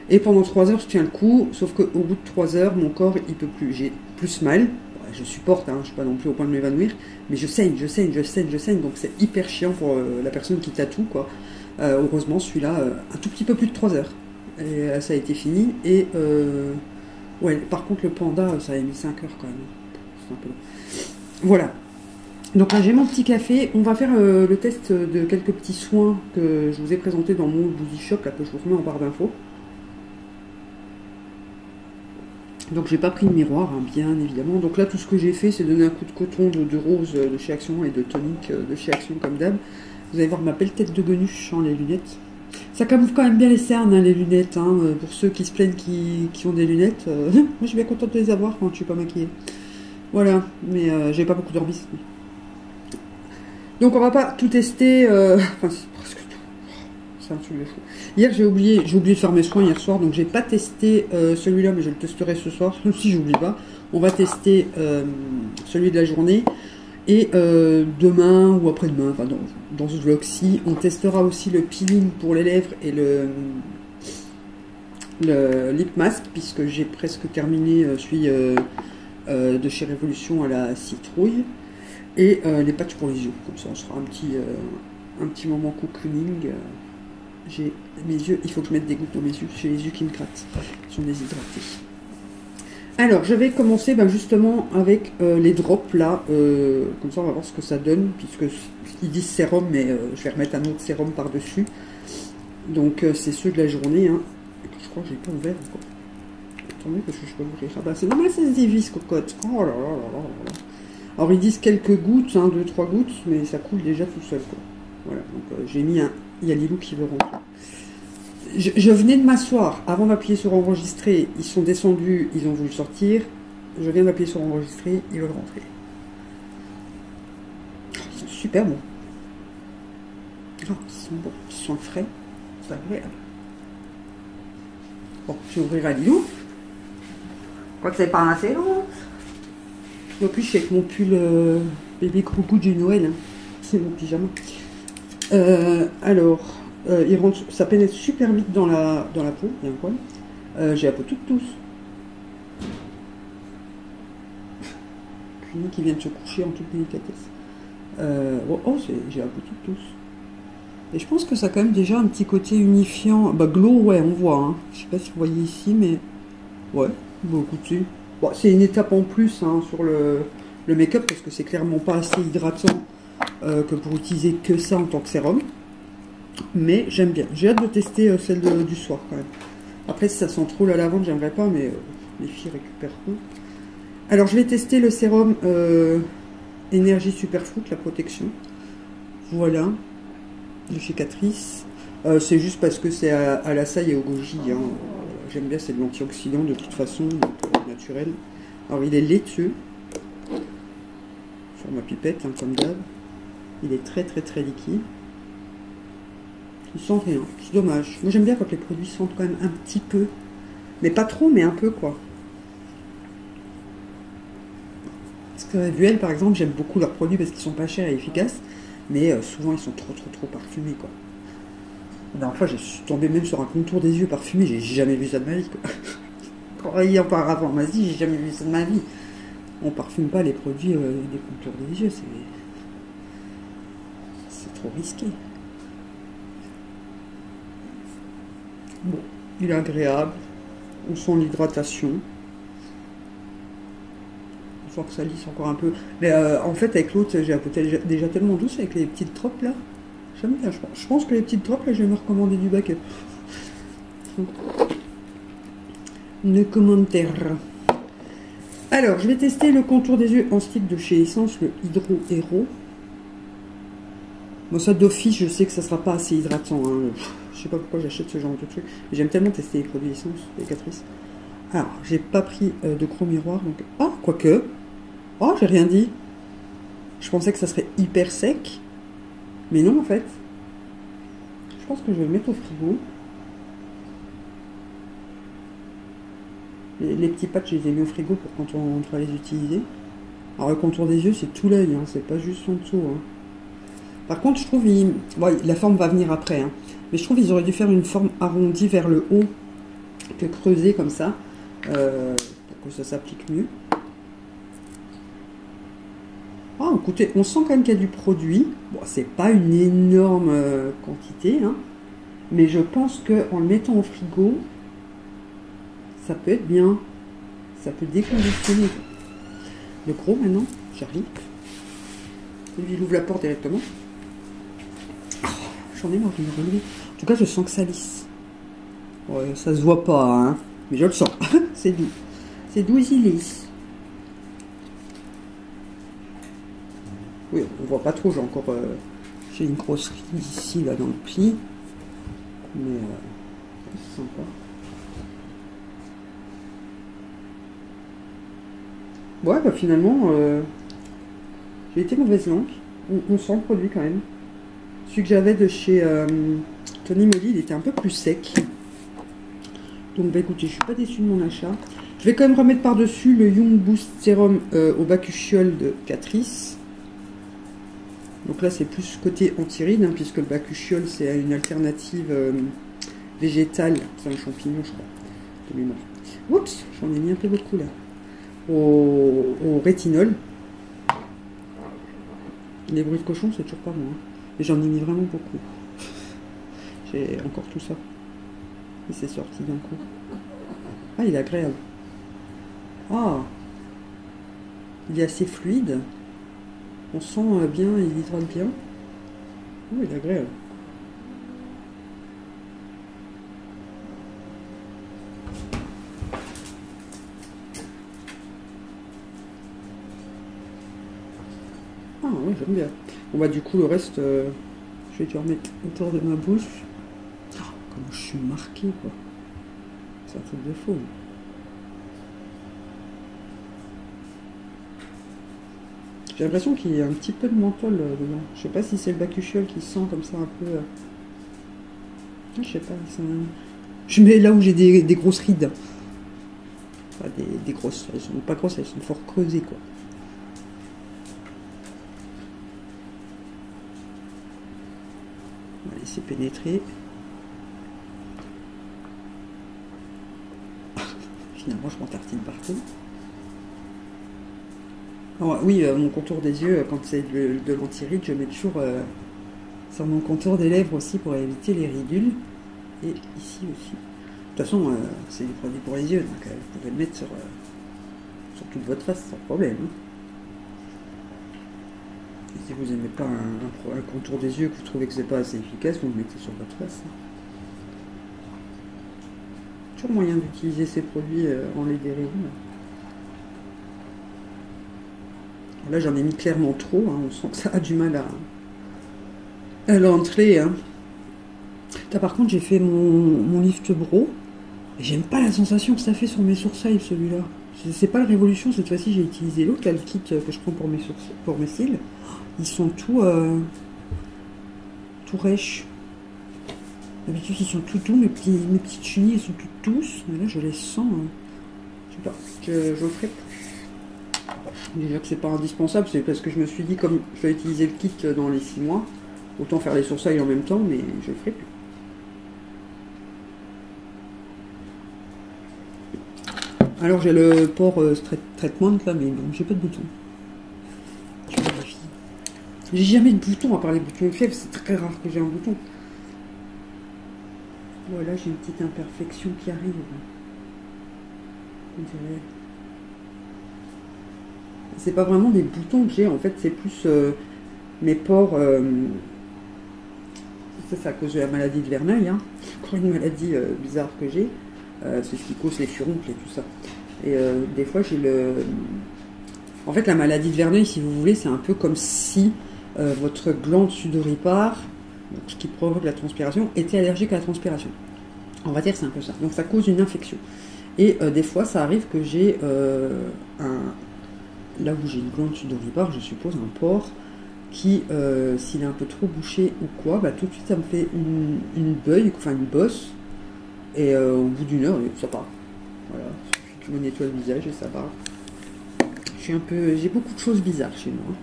Et pendant trois heures, je tiens le coup, sauf qu'au bout de trois heures, mon corps, il peut plus. J'ai plus mal. Je supporte, hein, je ne suis pas non plus au point de m'évanouir, mais je saigne, je saigne, je saigne, je saigne. Donc c'est hyper chiant pour euh, la personne qui tatoue, quoi. Euh, heureusement, celui-là, euh, un tout petit peu plus de trois heures. Et euh, ça a été fini. Et euh, ouais, par contre, le panda, ça a mis cinq heures quand même. C'est un peu long. Voilà. Donc là, j'ai mon petit café. On va faire euh, le test de quelques petits soins que je vous ai présentés dans mon Boozy Shop, là, que je vous remets en barre d'infos. Donc j'ai pas pris de miroir, hein, bien évidemment. Donc là, tout ce que j'ai fait, c'est donner un coup de coton, de, de rose de chez Action et de tonique de chez Action, comme d'hab. Vous allez voir ma belle tête de guenuche sans les lunettes. Ça camoufle quand même bien les cernes, hein, les lunettes. Hein, pour ceux qui se plaignent qui, qui ont des lunettes, euh, moi je suis bien contente de les avoir quand je suis pas maquillée. Voilà, mais euh, j'ai pas beaucoup dormi. Donc on va pas tout tester. Euh, enfin, c'est presque tout. C'est un truc de fou. Hier, j'ai oublié, j'ai oublié de faire mes soins hier soir, donc j'ai pas testé euh, celui-là, mais je le testerai ce soir, si j'oublie pas. On va tester euh, celui de la journée, et euh, demain ou après-demain, enfin dans, dans ce vlog-ci, on testera aussi le peeling pour les lèvres et le, le lip mask, puisque j'ai presque terminé celui euh, euh, de chez Révolution à la citrouille, et euh, les patchs pour les yeux, comme ça on sera un petit, euh, un petit moment cocooning. Euh, J'ai mes yeux, il faut que je mette des gouttes dans mes yeux, j'ai les yeux qui me grattent, ils sont déshydratés. Alors, je vais commencer ben, justement avec euh, les drops là, euh, comme ça on va voir ce que ça donne, puisque ils disent sérum, mais euh, je vais remettre un autre sérum par-dessus. Donc euh, c'est ceux de la journée, hein. Je crois que j'ai pas ouvert encore. Attendez, parce que je peux ouvrir. Ah bah ben, c'est normal, ça se dévisse, cocotte. Oh là là là là là. Alors ils disent quelques gouttes, hein, deux, trois gouttes, mais ça coule déjà tout seul, quoi. Voilà, donc euh, j'ai mis un... Il y a Dilou qui veut rentrer. Je, je venais de m'asseoir. Avant d'appuyer sur enregistrer, ils sont descendus, ils ont voulu sortir. Je viens d'appuyer sur enregistrer, ils veulent rentrer. Ils sont super bons. Oh, ils sont bons, ils sont frais. C'est agréable. Bon, je vais ouvrir à Dilou. Quand c'est pas assez long. En plus, je suis avec mon pull euh, bébé Grougou du Noël. Hein. C'est mon pyjama. Euh, alors, euh, il rentre, ça pénètre super vite dans la, dans la peau, il y a un problème. Euh, J'ai la peau toute douce. Cuny qui vient de se coucher en toute délicatesse. Euh, oh, oh j'ai la peau toute douce. Et je pense que ça a quand même déjà un petit côté unifiant. Bah, glow, ouais, on voit. Hein. Je sais pas si vous voyez ici, mais... Ouais, bon, écoutez. Bon, c'est une étape en plus hein, sur le, le make-up, parce que c'est clairement pas assez hydratant. Euh, que pour utiliser que ça en tant que sérum, mais j'aime bien. J'ai hâte de tester euh, celle de, du soir quand même. Après si ça sent trop la lavande, j'aimerais pas, mais euh, les filles récupéreront. Alors je vais tester le sérum euh, énergie superfood, la protection. Voilà, de chez Catrice. Euh, c'est juste parce que c'est à, à l'açaï et au goji. Hein. J'aime bien, c'est de l'antioxydant de toute façon, donc, euh, naturel. Alors il est laiteux sur ma pipette, hein, comme d'hab. Il est très très très liquide. Il sent rien. C'est dommage. Moi j'aime bien quand les produits sentent quand même un petit peu. Mais pas trop, mais un peu quoi. Parce que Verneuil par exemple, j'aime beaucoup leurs produits parce qu'ils sont pas chers et efficaces. Mais euh, souvent ils sont trop trop trop parfumés quoi. La dernière fois je suis tombée même sur un contour des yeux parfumé. J'ai jamais vu ça de ma vie quoi. Travailler auparavant, vas-y, j'ai jamais vu ça de ma vie. On parfume pas les produits euh, des contours des yeux. C'est... trop risqué. Bon, il est agréable. On sent l'hydratation. On sent que ça lisse encore un peu. Mais euh, en fait, avec l'autre, j'ai la peau déjà tellement douce avec les petites drops là. J'aime bien. Je pense. je pense que les petites drops là, je vais me recommander du bac. Ne commentaire. Alors, je vais tester le contour des yeux en stick de chez Essence, le Hydro Hero. Moi, bon, ça d'office, je sais que ça sera pas assez hydratant. Hein. Je sais pas pourquoi j'achète ce genre de truc. J'aime tellement tester les produits Essence, les Catrice. Alors, j'ai pas pris euh, de gros miroir. Donc... Ah, quoique. Oh, j'ai rien dit. Je pensais que ça serait hyper sec. Mais non, en fait. Je pense que je vais le mettre au frigo. Les, les petits patchs, je les ai mis au frigo pour quand on, on va les utiliser. Alors, le contour des yeux, c'est tout l'œil. Hein. C'est pas juste en dessous. Hein. Par contre, je trouve, il... bon, la forme va venir après, hein. Mais je trouve qu'ils auraient dû faire une forme arrondie vers le haut que creuser comme ça euh, pour que ça s'applique mieux. Ah, écoutez, on sent quand même qu'il y a du produit. Bon, c'est pas une énorme quantité, hein, mais je pense qu'en le mettant au frigo, ça peut être bien. Ça peut déconditionner. Le gros maintenant, j'arrive. Il ouvre la porte directement. Oh, j'en ai marre de me relever. En tout cas, je sens que ça lisse. Ouais, ça se voit pas, hein, mais je le sens. C'est doux. C'est doux et il lisse. Oui, on voit pas trop, j'ai encore... Euh, j'ai une grosse ride ici, là, dans le pli. Mais... Euh, c'est sympa. Ouais, bah finalement... Euh, j'ai été mauvaise langue. On, on sent le produit, quand même. Celui que j'avais de chez euh, Tony Moly, il était un peu plus sec. Donc, bah écoutez, je suis pas déçue de mon achat. Je vais quand même remettre par-dessus le Young Boost Serum euh, au bacuchiol de Catrice. Donc là, c'est plus côté anti-ride, hein, puisque le bacuchiol, c'est une alternative euh, végétale. C'est un champignon, je crois, de mémoire. Oups, j'en ai mis un peu beaucoup là. Au, au rétinol. Les bruits de cochon, c'est toujours pas moi. Hein. Mais j'en ai mis vraiment beaucoup. J'ai encore tout ça. Et c'est sorti d'un coup. Ah, il est agréable. Ah, il est assez fluide. On sent bien, il hydrate bien. Oh, il est agréable. Ah oui, j'aime bien. Bon bah du coup le reste, euh, je vais te remettre autour de ma bouche. Oh, comment je suis marquée quoi. C'est un truc de fou. J'ai l'impression qu'il y a un petit peu de menthol dedans. Je sais pas si c'est le bacuchiol qui sent comme ça un peu... Je sais pas. Ça... Je mets là où j'ai des, des grosses rides. Enfin, des, des grosses. Elles sont pas grosses, elles sont fort creusées quoi. On va laisser pénétrer. Finalement, je m'en tartine partout. Oh, oui, euh, mon contour des yeux, quand c'est de, de l'anti-ride, je mets toujours euh, sur mon contour des lèvres aussi pour éviter les ridules. Et ici aussi. De toute façon, euh, c'est du produit pour les yeux, donc euh, vous pouvez le mettre sur, euh, sur toute votre face sans problème. Hein. Et si vous n'aimez pas un, un, un contour des yeux, que vous trouvez que c'est pas assez efficace, vous le mettez sur votre face. Hein. Toujours moyen d'utiliser ces produits euh, en les dérivant. Là, j'en ai mis clairement trop. Hein. On sent que ça a du mal à, à l'entrée. Hein. Par contre, j'ai fait mon, mon lift bro. Et j'aime pas la sensation que ça fait sur mes sourcils, celui-là. C'est pas la Révolution. Cette fois-ci, j'ai utilisé l'autre, le kit que je prends pour mes, sourcils, pour mes cils. Ils sont tout... Euh, tout rêches. D'habitude, ils sont tout doux. Mes, petits, mes petites chenilles, elles sont toutes douces. Mais là, je les sens... Hein. Je sais pas. Je, je ferai plus. Déjà que c'est pas indispensable, c'est parce que je me suis dit, comme je vais utiliser le kit dans les six mois, autant faire les sourcils en même temps, mais je le ferai plus. Alors j'ai le port euh, traitement là, mais bon, j'ai pas de bouton. J'ai jamais de bouton, à part les boutons fièvres, c'est très rare que j'ai un bouton. Voilà, j'ai une petite imperfection qui arrive. On dirait... C'est pas vraiment des boutons que j'ai, en fait, c'est plus euh, mes pores. Euh, c'est ça, à cause de la maladie de Verneuil, hein, encore une maladie euh, bizarre que j'ai. Euh, c'est ce qui cause les furoncles et tout ça. Et euh, des fois, j'ai le. En fait, la maladie de Verneuil, si vous voulez, c'est un peu comme si euh, votre glande sudoripare, donc ce qui provoque la transpiration, était allergique à la transpiration. On va dire que c'est un peu ça. Donc, ça cause une infection. Et euh, des fois, ça arrive que j'ai euh, un. Là où j'ai une glande sudoripare, je suppose, un port, qui, euh, s'il est un peu trop bouché ou quoi, bah, tout de suite, ça me fait une, une beuille, enfin une bosse, et euh, au bout d'une heure, ça part. Voilà, il suffit que je me nettoie le visage et ça part. Je suis un peu... J'ai beaucoup de choses bizarres chez moi.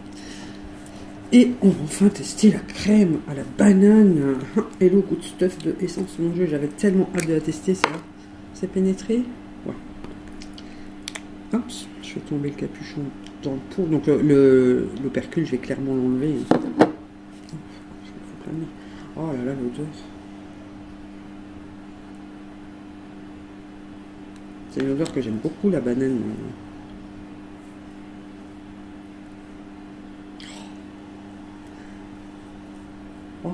Et on va enfin tester la crème à la banane. Hello, good stuff de Essence. Mon Dieu, j'avais tellement hâte de la tester, ça. C'est pénétré. Ouais. Hop, je fais tomber le capuchon dans le pot. Donc le, le, le percule, je vais clairement l'enlever. Oh là là, l'odeur. C'est une odeur que j'aime beaucoup, la banane. Oh,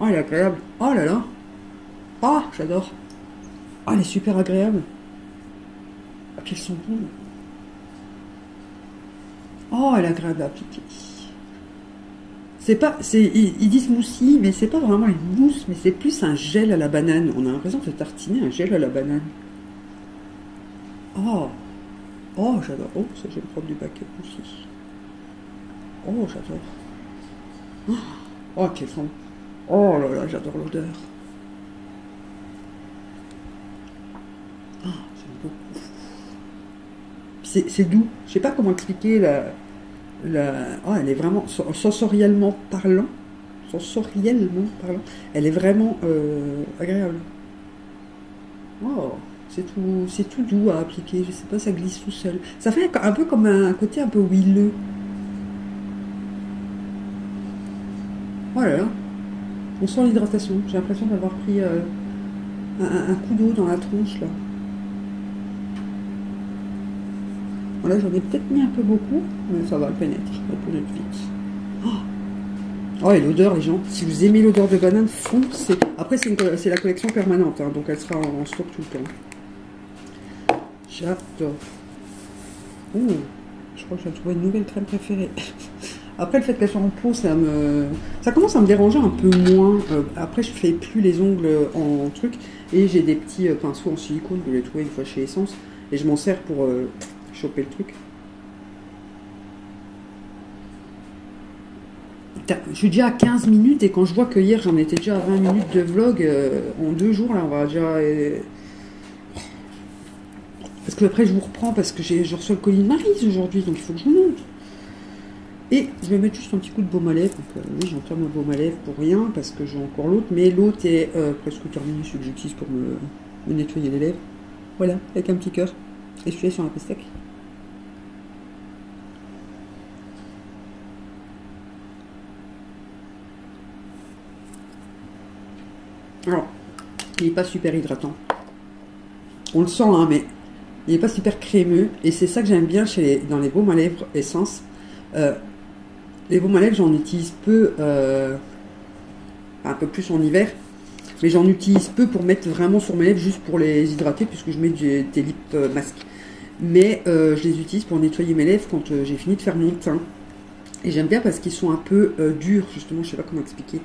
oh elle est agréable. Oh là là. Oh, j'adore. Oh, elle est super agréable. Ah, oh, qu'elles sont bonnes. Oh, elle est agréable à appliquer. C'est pas, c'est, ils, ils disent moussi, mais c'est pas vraiment une mousse, mais c'est plus un gel à la banane. On a l'impression de tartiner un gel à la banane. Oh, oh j'adore. Oh, ça j'ai le propre du paquet aussi. Oh, j'adore. Oh, quel son. Oh là là, j'adore l'odeur. Oh, j'aime beaucoup. C'est, c'est doux. Je sais pas comment expliquer la. La... Oh, elle est vraiment sensoriellement parlant, sensoriellement parlant, elle est vraiment euh, agréable. Oh, c'est tout, c'est tout doux à appliquer. Je sais pas, ça glisse tout seul. Ça fait un peu comme un côté un peu huileux. Oh là là, on sent l'hydratation. J'ai l'impression d'avoir pris euh, un, un coup d'eau dans la tronche là. Voilà, j'en ai peut-être mis un peu beaucoup, mais ça va le pénètre, ça va pénètre vite. Oh, oh et l'odeur, les gens, si vous aimez l'odeur de banane, foncez. Après, c'est la collection permanente, hein, donc elle sera en, en stock tout le temps. J'adore. Oh, je crois que j'ai trouvé une nouvelle crème préférée. Après, le fait qu'elle soit en peau, ça me... ça commence à me déranger un peu moins. Euh, après, je fais plus les ongles en, en truc, et j'ai des petits euh, pinceaux en silicone, je les trouvais une fois chez Essence, et je m'en sers pour... Euh, choper le truc. Je suis déjà à quinze minutes et quand je vois que hier j'en étais déjà à vingt minutes de vlog euh, en deux jours là on va déjà euh... parce que après je vous reprends parce que j'ai je reçois le colis de Maryse aujourd'hui donc il faut que je vous montre et je vais mettre juste un petit coup de baume à lèvres donc euh, oui j'entame un baume à lèvres pour rien parce que j'ai encore l'autre mais l'autre est euh, presque terminé celui que j'utilise pour me, me nettoyer les lèvres voilà avec un petit cœur et je suis sur un pastèque. Alors, il n'est pas super hydratant. On le sent, hein, mais il n'est pas super crémeux. Et c'est ça que j'aime bien chez les, dans les baumes à lèvres Essence. Euh, les baumes à lèvres, j'en utilise peu, euh, un peu plus en hiver. Mais j'en utilise peu pour mettre vraiment sur mes lèvres, juste pour les hydrater, puisque je mets des, des lip masques. Mais euh, je les utilise pour nettoyer mes lèvres quand euh, j'ai fini de faire mon teint. Et j'aime bien parce qu'ils sont un peu euh, durs, justement, je sais pas comment expliquer.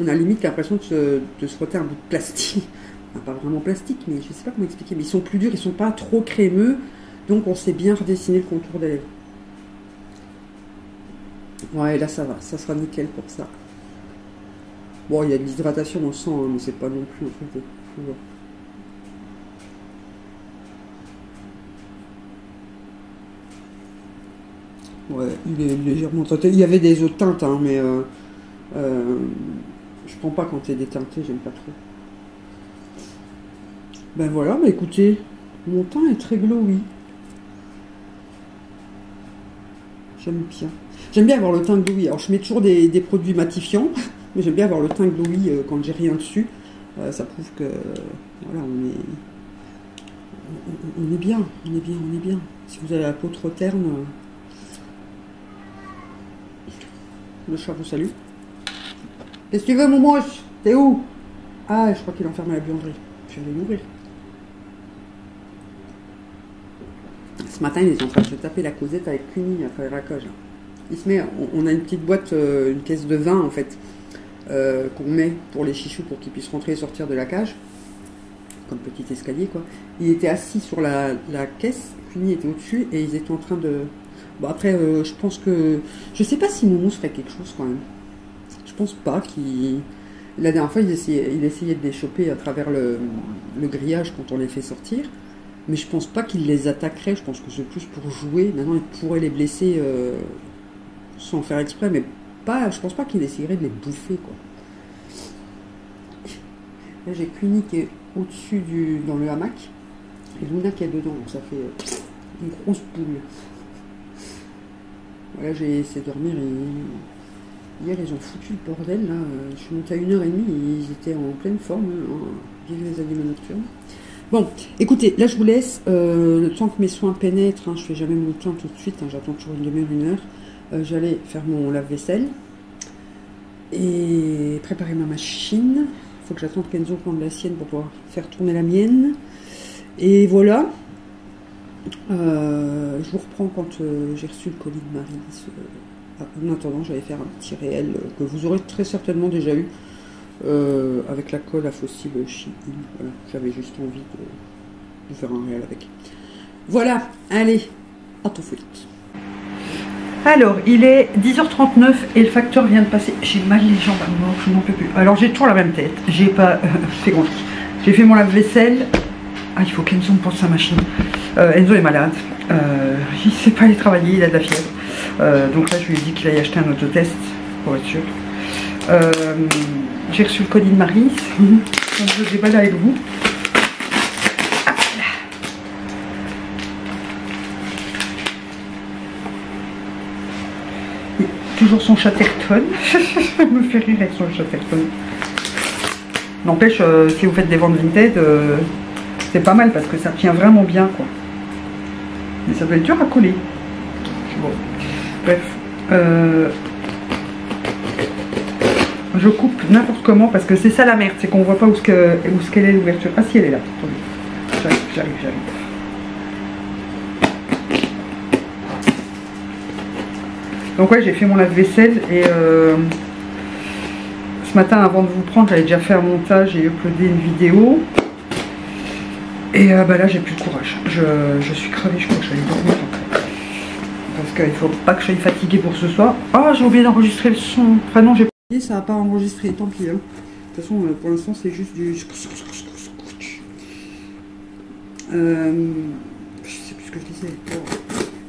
On a limite l'impression de se, de se frotter un bout de plastique. Enfin, pas vraiment plastique, mais je sais pas comment expliquer. Mais ils sont plus durs, ils sont pas trop crémeux. Donc on sait bien redessiner le contour des lèvres. Ouais, là ça va, ça sera nickel pour ça. Bon, il y a de l'hydratation dans le sang, hein, mais c'est pas non plus un truc de fou. Ouais, il est légèrement teinté. Il y avait des autres teintes, hein, mais... Euh... Euh, je prends pas quand t'es déteinté, j'aime pas trop. Ben voilà, mais écoutez, mon teint est très glowy. J'aime bien. J'aime bien avoir le teint glowy. Alors je mets toujours des, des produits matifiants, mais j'aime bien avoir le teint glowy euh, quand j'ai rien dessus. Euh, ça prouve que euh, voilà, on est, on, on est bien, on est bien, on est bien. Si vous avez la peau trop terne, euh, le chat vous salue. Qu'est-ce que tu veux, mon moche? T'es où? Ah, je crois qu'il enferme à la buanderie. Je vais l'ouvrir. Ce matin, il est en train de se taper la causette avec Cuny après le racage. Il se met, on a une petite boîte, une caisse de vin, en fait, euh, qu'on met pour les chichous pour qu'ils puissent rentrer et sortir de la cage. Comme petit escalier, quoi. Il était assis sur la, la caisse, Cuny était au-dessus, et ils étaient en train de... Bon, après, euh, je pense que... Je sais pas si Moumou ferait quelque chose, quand même. Je pense pas qu'il... La dernière fois, il essayait, il essayait de les choper à travers le, le grillage quand on les fait sortir. Mais je pense pas qu'il les attaquerait. Je pense que c'est plus pour jouer. Maintenant, il pourrait les blesser euh, sans faire exprès. Mais pas, je pense pas qu'il essayerait de les bouffer, quoi. Là, j'ai Cuny qui est au-dessus du dans le hamac et Luna qui est dedans, donc ça fait une grosse poule. Voilà, j'ai essayé de dormir et hier ils ont foutu le bordel là. Je suis montée à une heure trente et ils étaient en pleine forme, hein. Vive les animaux nocturnes. Bon, écoutez, là je vous laisse, euh, le temps que mes soins pénètrent, hein, je ne fais jamais mon temps tout de suite, hein, j'attends toujours une demi-heure, une heure. Euh, J'allais faire mon lave-vaisselle et préparer ma machine. Il faut que j'attende qu'Enzo prenne la sienne pour pouvoir faire tourner la mienne. Et voilà, euh, je vous reprends quand euh, j'ai reçu le colis de Maryse. Euh, en attendant, j'allais faire un petit réel euh, que vous aurez très certainement déjà eu. Euh, avec la colle à fossile Shein, voilà, j'avais juste envie de, de faire un réel avec. Voilà, allez, à tout fouet. Alors, il est dix heures trente-neuf et le facteur vient de passer. J'ai mal les jambes, alors je n'en peux plus. Alors, j'ai toujours la même tête, j'ai pas euh, fait grand chose. J'ai fait mon lave-vaisselle. Ah, il faut qu'Enzo me pense sa machine. Euh, Enzo est malade, euh, il ne sait pas aller travailler, il a de la fièvre. Euh, donc là, je lui ai dit qu'il allait acheter un autotest pour être sûr. Euh, J'ai reçu le colis de Maryse, donc je vais déballer avec vous. Hop là. Et toujours son chatterton. Elle me fait rire avec son chatterton. N'empêche, euh, si vous faites des ventes Vinted, euh, c'est pas mal parce que ça tient vraiment bien, quoi. Mais ça doit être dur à coller. Bon. Bref. Euh... Je coupe n'importe comment parce que c'est ça la merde, c'est qu'on voit pas où ce que, où ce qu'elle est l'ouverture. Ah si, elle est là. J'arrive, j'arrive, j'arrive. Donc ouais, j'ai fait mon lave-vaisselle et euh, ce matin avant de vous prendre, j'avais déjà fait un montage et uploadé une vidéo. Et euh, bah là, j'ai plus de courage. Je, je suis crevée, je crois que je vais aller dormir. Parce qu'il faut pas que je sois fatiguée pour ce soir. Ah, oh, j'ai oublié d'enregistrer le son. Enfin non, j'ai ça n'a pas enregistré, tant pis. Hein. De toute façon, pour l'instant, c'est juste du... Euh, je sais plus ce que je disais.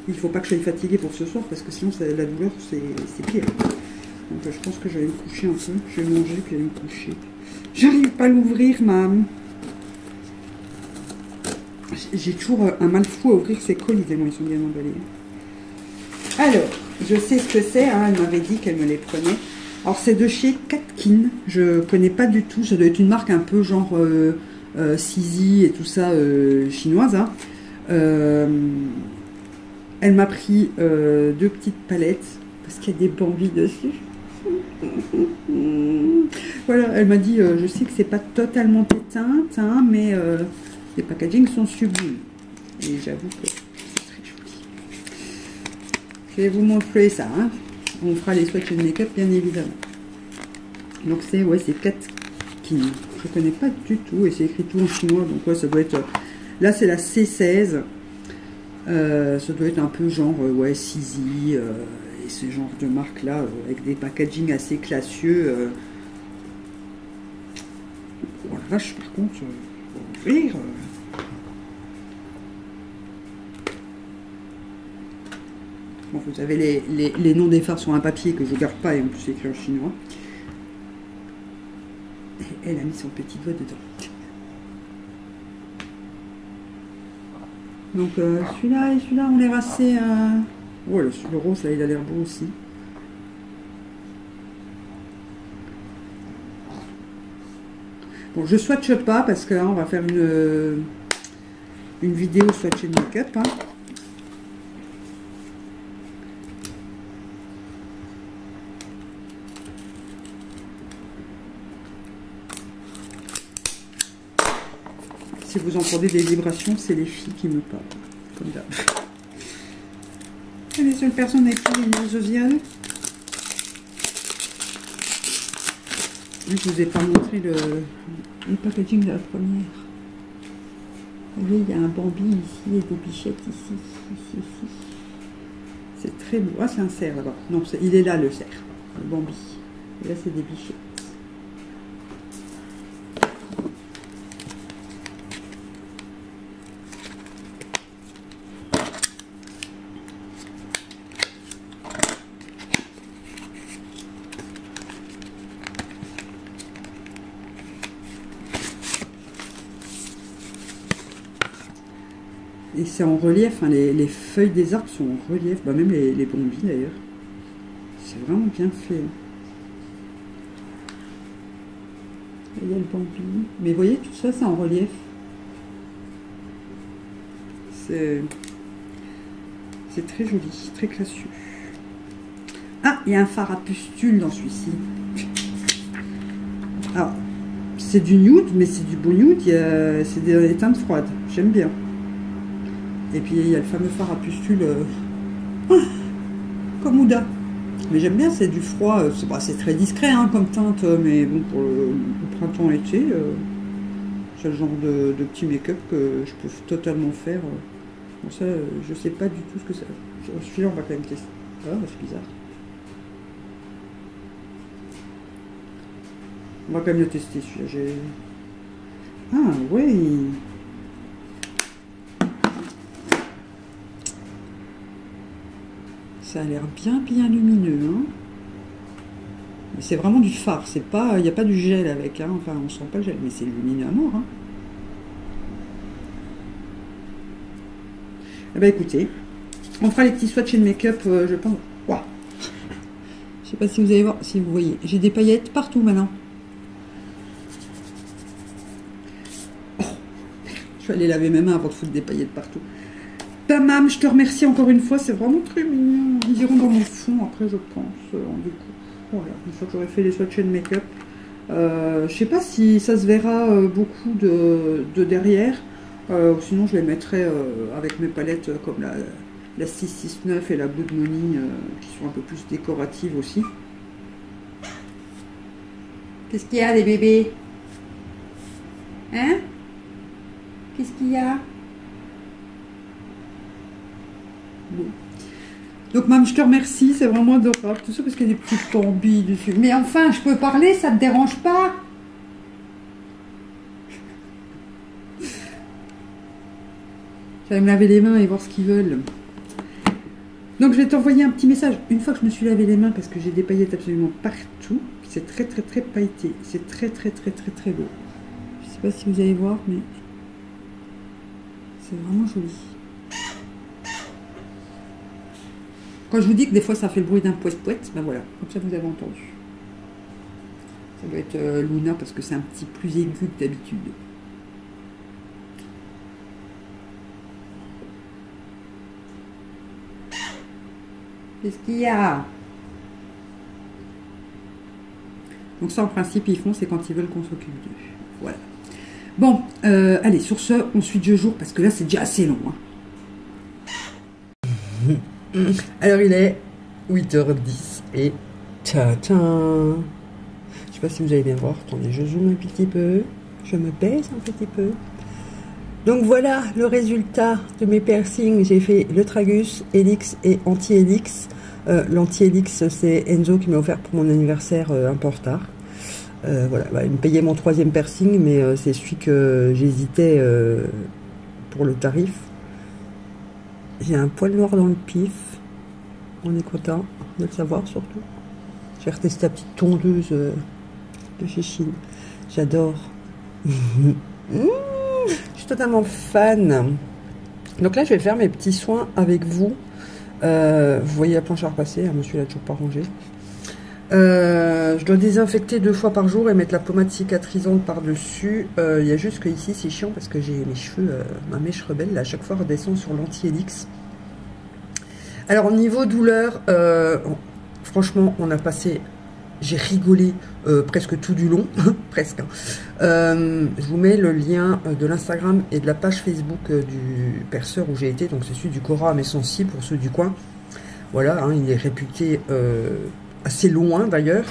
Il faut pas que je sois fatiguée pour ce soir, parce que sinon, ça, la douleur, c'est pire. Donc, je pense que je vais me coucher un peu. Je vais manger, puis je vais me coucher. J'arrive pas à l'ouvrir, ma... J'ai toujours un mal fou à ouvrir ces colis, tellement ils sont bien emballés. Alors, je sais ce que c'est. Hein. Elle m'avait dit qu'elle me les prenait. Alors c'est de chez Katkin, je connais pas du tout, ça doit être une marque un peu genre euh, euh, Sizi et tout ça, euh, chinoise. Hein. Euh, elle m'a pris euh, deux petites palettes, parce qu'il y a des bambis dessus. Voilà, elle m'a dit, euh, je sais que c'est pas totalement éteinte, hein, mais euh, les packagings sont sublimes. Et j'avoue que c'est très joli. Je vais vous montrer ça, hein. On fera les swatchs de make-up bien évidemment. Donc c'est ouais, c'est Katkin. Je connais pas du tout et c'est écrit tout en chinois. Donc ouais, ça doit être. Là c'est la C seize. Euh, ça doit être un peu genre ouais Sizi euh, et ce genre de marque là euh, avec des packagings assez classieux. Euh... Oh la vache par contre, euh, ouvrir. Euh... Bon, vous avez les, les, les noms des fards sur un papier que je ne garde pas et en plus c'est écrit en chinois. Et elle a mis son petit doigt dedans. Donc euh, celui-là et celui-là on les rassait à... Oh le, le rose là il a l'air beau aussi. Bon je swatche pas parce que là on va faire une, une vidéo swatch and make-up. Hein. Si vous entendez des vibrations, c'est les filles qui me parlent. Comme d'hab. C'est les seules personnes avec qui j'ai une zosiale. Je vous ai pas montré le, le packaging de la première. Vous voyez, il y a un bambi ici et des bichettes ici. ici, ici. C'est très beau. Ah, c'est un cerf là-bas. Non, est, il est là le cerf. Le bambi. Et là, c'est des bichettes. Et c'est en relief, hein, les, les feuilles des arbres sont en relief, bah, même les, les bombilles d'ailleurs. C'est vraiment bien fait. Là, il y a le bombilles. Mais vous voyez, tout ça, c'est en relief. C'est très joli, très classieux. Ah, il y a un phare à pustules dans celui-ci. Alors, c'est du nude, mais c'est du beau nude, c'est des teintes froides, j'aime bien. Et puis il y a le fameux phare à pustules euh, ah, comme Ouda. Mais j'aime bien, c'est du froid, c'est bah, très discret hein, comme teinte, mais bon, pour le, le printemps-été, euh, c'est le genre de, de petit make-up que je peux totalement faire. Bon, ça, je sais pas du tout ce que ça... Celui-là, on va quand même tester. Ah, c'est bizarre. On va quand même le tester, celui-là. Ah, ouais. Ça a l'air bien, bien lumineux. Hein. Mais c'est vraiment du fard. C'est pas, il n'y a pas du gel avec. Hein. Enfin, on sent pas le gel, mais c'est lumineux à mort. Hein. Eh bien, écoutez, on fera les petits swatchs de make-up, euh, je pense. Waouh. Je sais pas si vous allez voir, si vous voyez. J'ai des paillettes partout maintenant. Je vais aller laver mes mains avant de foutre des paillettes partout. Tamam, je te remercie encore une fois. C'est vraiment très mignon. Ils iront dans mon fond après, je pense. Euh, du coup, voilà. Une fois que j'aurai fait les swatchs de make-up. Euh, je sais pas si ça se verra euh, beaucoup de, de derrière. Euh, sinon, je les mettrai euh, avec mes palettes euh, comme la, la six cent soixante-dix-neuf et la Blood Money, euh, qui sont un peu plus décoratives aussi. Qu'est-ce qu'il y a, les bébés? Hein? Qu'est-ce qu'il y a? Bon. Donc, Mam, je te remercie, c'est vraiment adorable. Tout ça parce qu'il y a des petites bambilles dessus. Mais enfin, je peux parler, ça te dérange pas? J'allais me laver les mains et voir ce qu'ils veulent. Donc, je vais t'envoyer un petit message. Une fois que je me suis lavé les mains, parce que j'ai des paillettes absolument partout, c'est très, très, très pailleté. C'est très, très, très, très, très beau. Je sais pas si vous allez voir, mais... c'est vraiment joli. Quand je vous dis que des fois ça fait le bruit d'un pouet-pouette, ben voilà, comme ça vous avez entendu. Ça doit être euh, Luna parce que c'est un petit plus aigu que d'habitude. Qu'est-ce qu'il y a? Donc ça en principe ils font, c'est quand ils veulent qu'on s'occupe d'eux. Voilà. Bon, euh, allez, sur ce, on suit deux jours parce que là, c'est déjà assez long. Hein. Alors, il est huit heures dix et tadam. Je sais pas si vous allez bien voir. Attendez, je zoome un petit peu. Je me baisse un petit peu. Donc, voilà le résultat de mes piercings. J'ai fait le tragus, helix et anti helix. Euh, L'anti helix, c'est Enzo qui m'a offert pour mon anniversaire euh, un peu en retard. Euh, voilà, bah, il me payait mon troisième piercing, mais euh, c'est celui que euh, j'hésitais euh, pour le tarif. J'ai un poil noir dans le pif. On est content de le savoir, surtout. J'ai retesté la petite tondeuse euh, de chez Chine. J'adore. mmh, je suis totalement fan. Donc là, je vais faire mes petits soins avec vous. Euh, vous voyez la planche à repasser. Hein, monsieur l'a toujours pas rangée. Euh, je dois désinfecter deux fois par jour et mettre la pommade cicatrisante par-dessus. Il euh, y a juste que ici c'est chiant parce que j'ai mes cheveux, euh, ma mèche rebelle, là, à chaque fois redescend sur l'anti-hélix. Alors, au niveau douleur, euh, franchement, on a passé, j'ai rigolé euh, presque tout du long, presque. Hein. Euh, je vous mets le lien de l'Instagram et de la page Facebook du perceur où j'ai été, donc c'est celui du Cora mais sensible pour ceux du coin. Voilà, hein, il est réputé. Euh, assez loin d'ailleurs,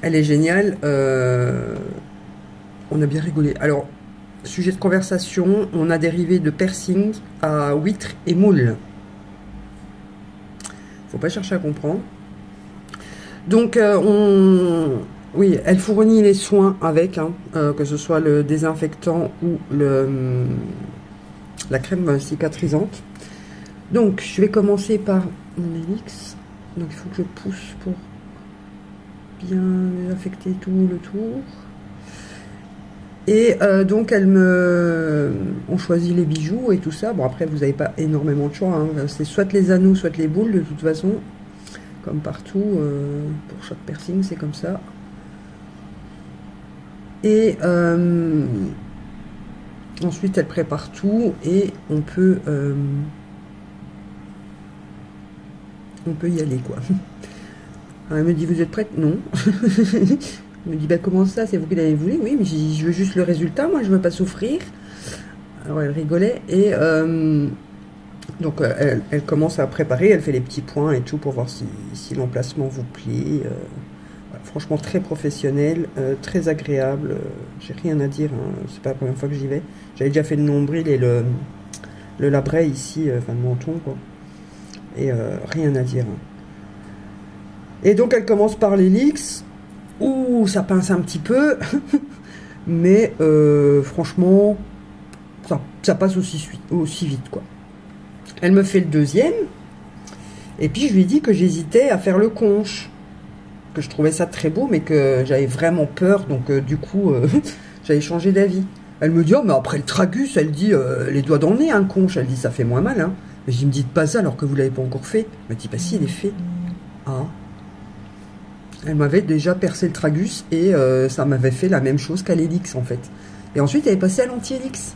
elle est géniale, euh, on a bien rigolé. Alors, sujet de conversation, on a dérivé de piercing à huîtres et moules. Faut pas chercher à comprendre. Donc, euh, on... oui, elle fournit les soins avec, hein, euh, que ce soit le désinfectant ou le, la crème cicatrisante. Donc, je vais commencer par mon helix. Donc il faut que je pousse pour bien affecter tout le tour. Et euh, donc, elle me... on choisit les bijoux et tout ça. Bon, après, vous n'avez pas énormément de choix. Hein. C'est soit les anneaux, soit les boules. De toute façon, comme partout, euh, pour chaque piercing, c'est comme ça. Et euh, ensuite, elle prépare tout et on peut, euh, on peut y aller, quoi. Alors, elle me dit, vous êtes prête? Non. Elle me dit, bah, comment ça, c'est vous qui l'avez voulu? Oui, mais je veux juste le résultat, moi, je veux pas souffrir. Alors, elle rigolait. Et euh, donc, elle, elle commence à préparer, elle fait les petits points et tout pour voir si, si l'emplacement vous plie. Euh, voilà, franchement, très professionnel, euh, très agréable. Euh, j'ai rien à dire, hein, c'est pas la première fois que j'y vais. J'avais déjà fait le nombril et le, le labret ici, euh, enfin, le menton, quoi. Et euh, rien à dire. Hein. Et donc, elle commence par l'hélix. Ouh, ça pince un petit peu, mais euh, franchement, ça, ça passe aussi, aussi vite, quoi. Elle me fait le deuxième, et puis je lui dis que j'hésitais à faire le conche, que je trouvais ça très beau, mais que j'avais vraiment peur, donc euh, du coup, euh, j'avais changé d'avis. Elle me dit, oh, mais après le tragus, elle dit, euh, les doigts dans le nez, un conche, elle dit, ça fait moins mal, hein. Mais je dis, me dites pas ça alors que vous l'avez pas encore fait. Elle me dit, bah si, il est fait. Ah. Elle m'avait déjà percé le tragus et euh, ça m'avait fait la même chose qu'à l'hélix, en fait. Et ensuite, elle est passée à l'anti helix.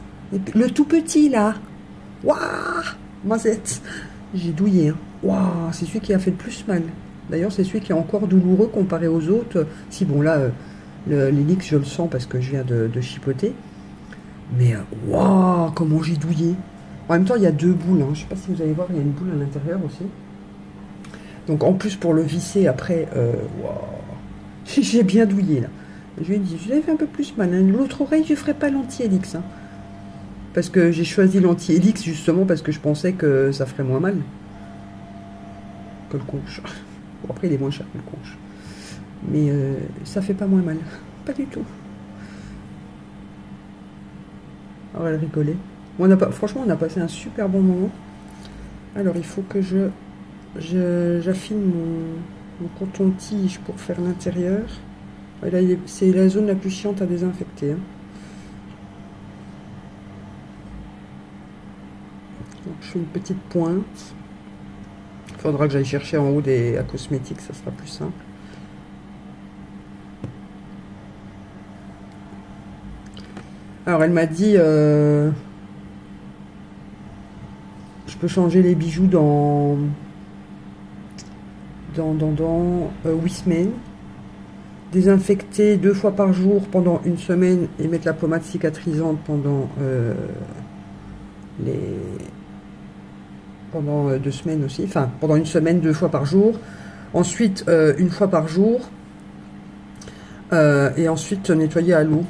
Le tout petit, là. Waouh, mazette. J'ai douillé. Hein. Waouh, c'est celui qui a fait le plus mal. D'ailleurs, c'est celui qui est encore douloureux comparé aux autres. Si, bon, là, euh, l'hélix, je le sens parce que je viens de, de chipoter. Mais waouh, comment j'ai douillé. En même temps, il y a deux boules. Hein. Je ne sais pas si vous allez voir, il y a une boule à l'intérieur aussi. Donc, en plus, pour le visser, après, euh, wow, j'ai bien douillé, là. Je lui ai dit, je l'avais fait un peu plus mal. Hein. L'autre oreille, je ne ferai pas l'anti-hélix. Hein. Parce que j'ai choisi l'anti-hélix, justement, parce que je pensais que ça ferait moins mal que le conche. Bon, après, il est moins cher que le conche. Mais euh, ça fait pas moins mal. Pas du tout. Alors, elle rigolait. On a pas... Franchement, on a passé un super bon moment. Alors, il faut que je... J'affine mon, mon coton-tige pour faire l'intérieur. C'est la zone la plus chiante à désinfecter. Hein. Donc, je fais une petite pointe. Il faudra que j'aille chercher en haut des à cosmétiques, ça sera plus simple. Alors, elle m'a dit... Euh, je peux changer les bijoux dans... dans, dans, dans euh, huit semaines, désinfecter deux fois par jour pendant une semaine et mettre la pommade cicatrisante pendant euh, les pendant euh, deux semaines aussi, enfin pendant une semaine deux fois par jour, ensuite euh, une fois par jour euh, et ensuite nettoyer à l'eau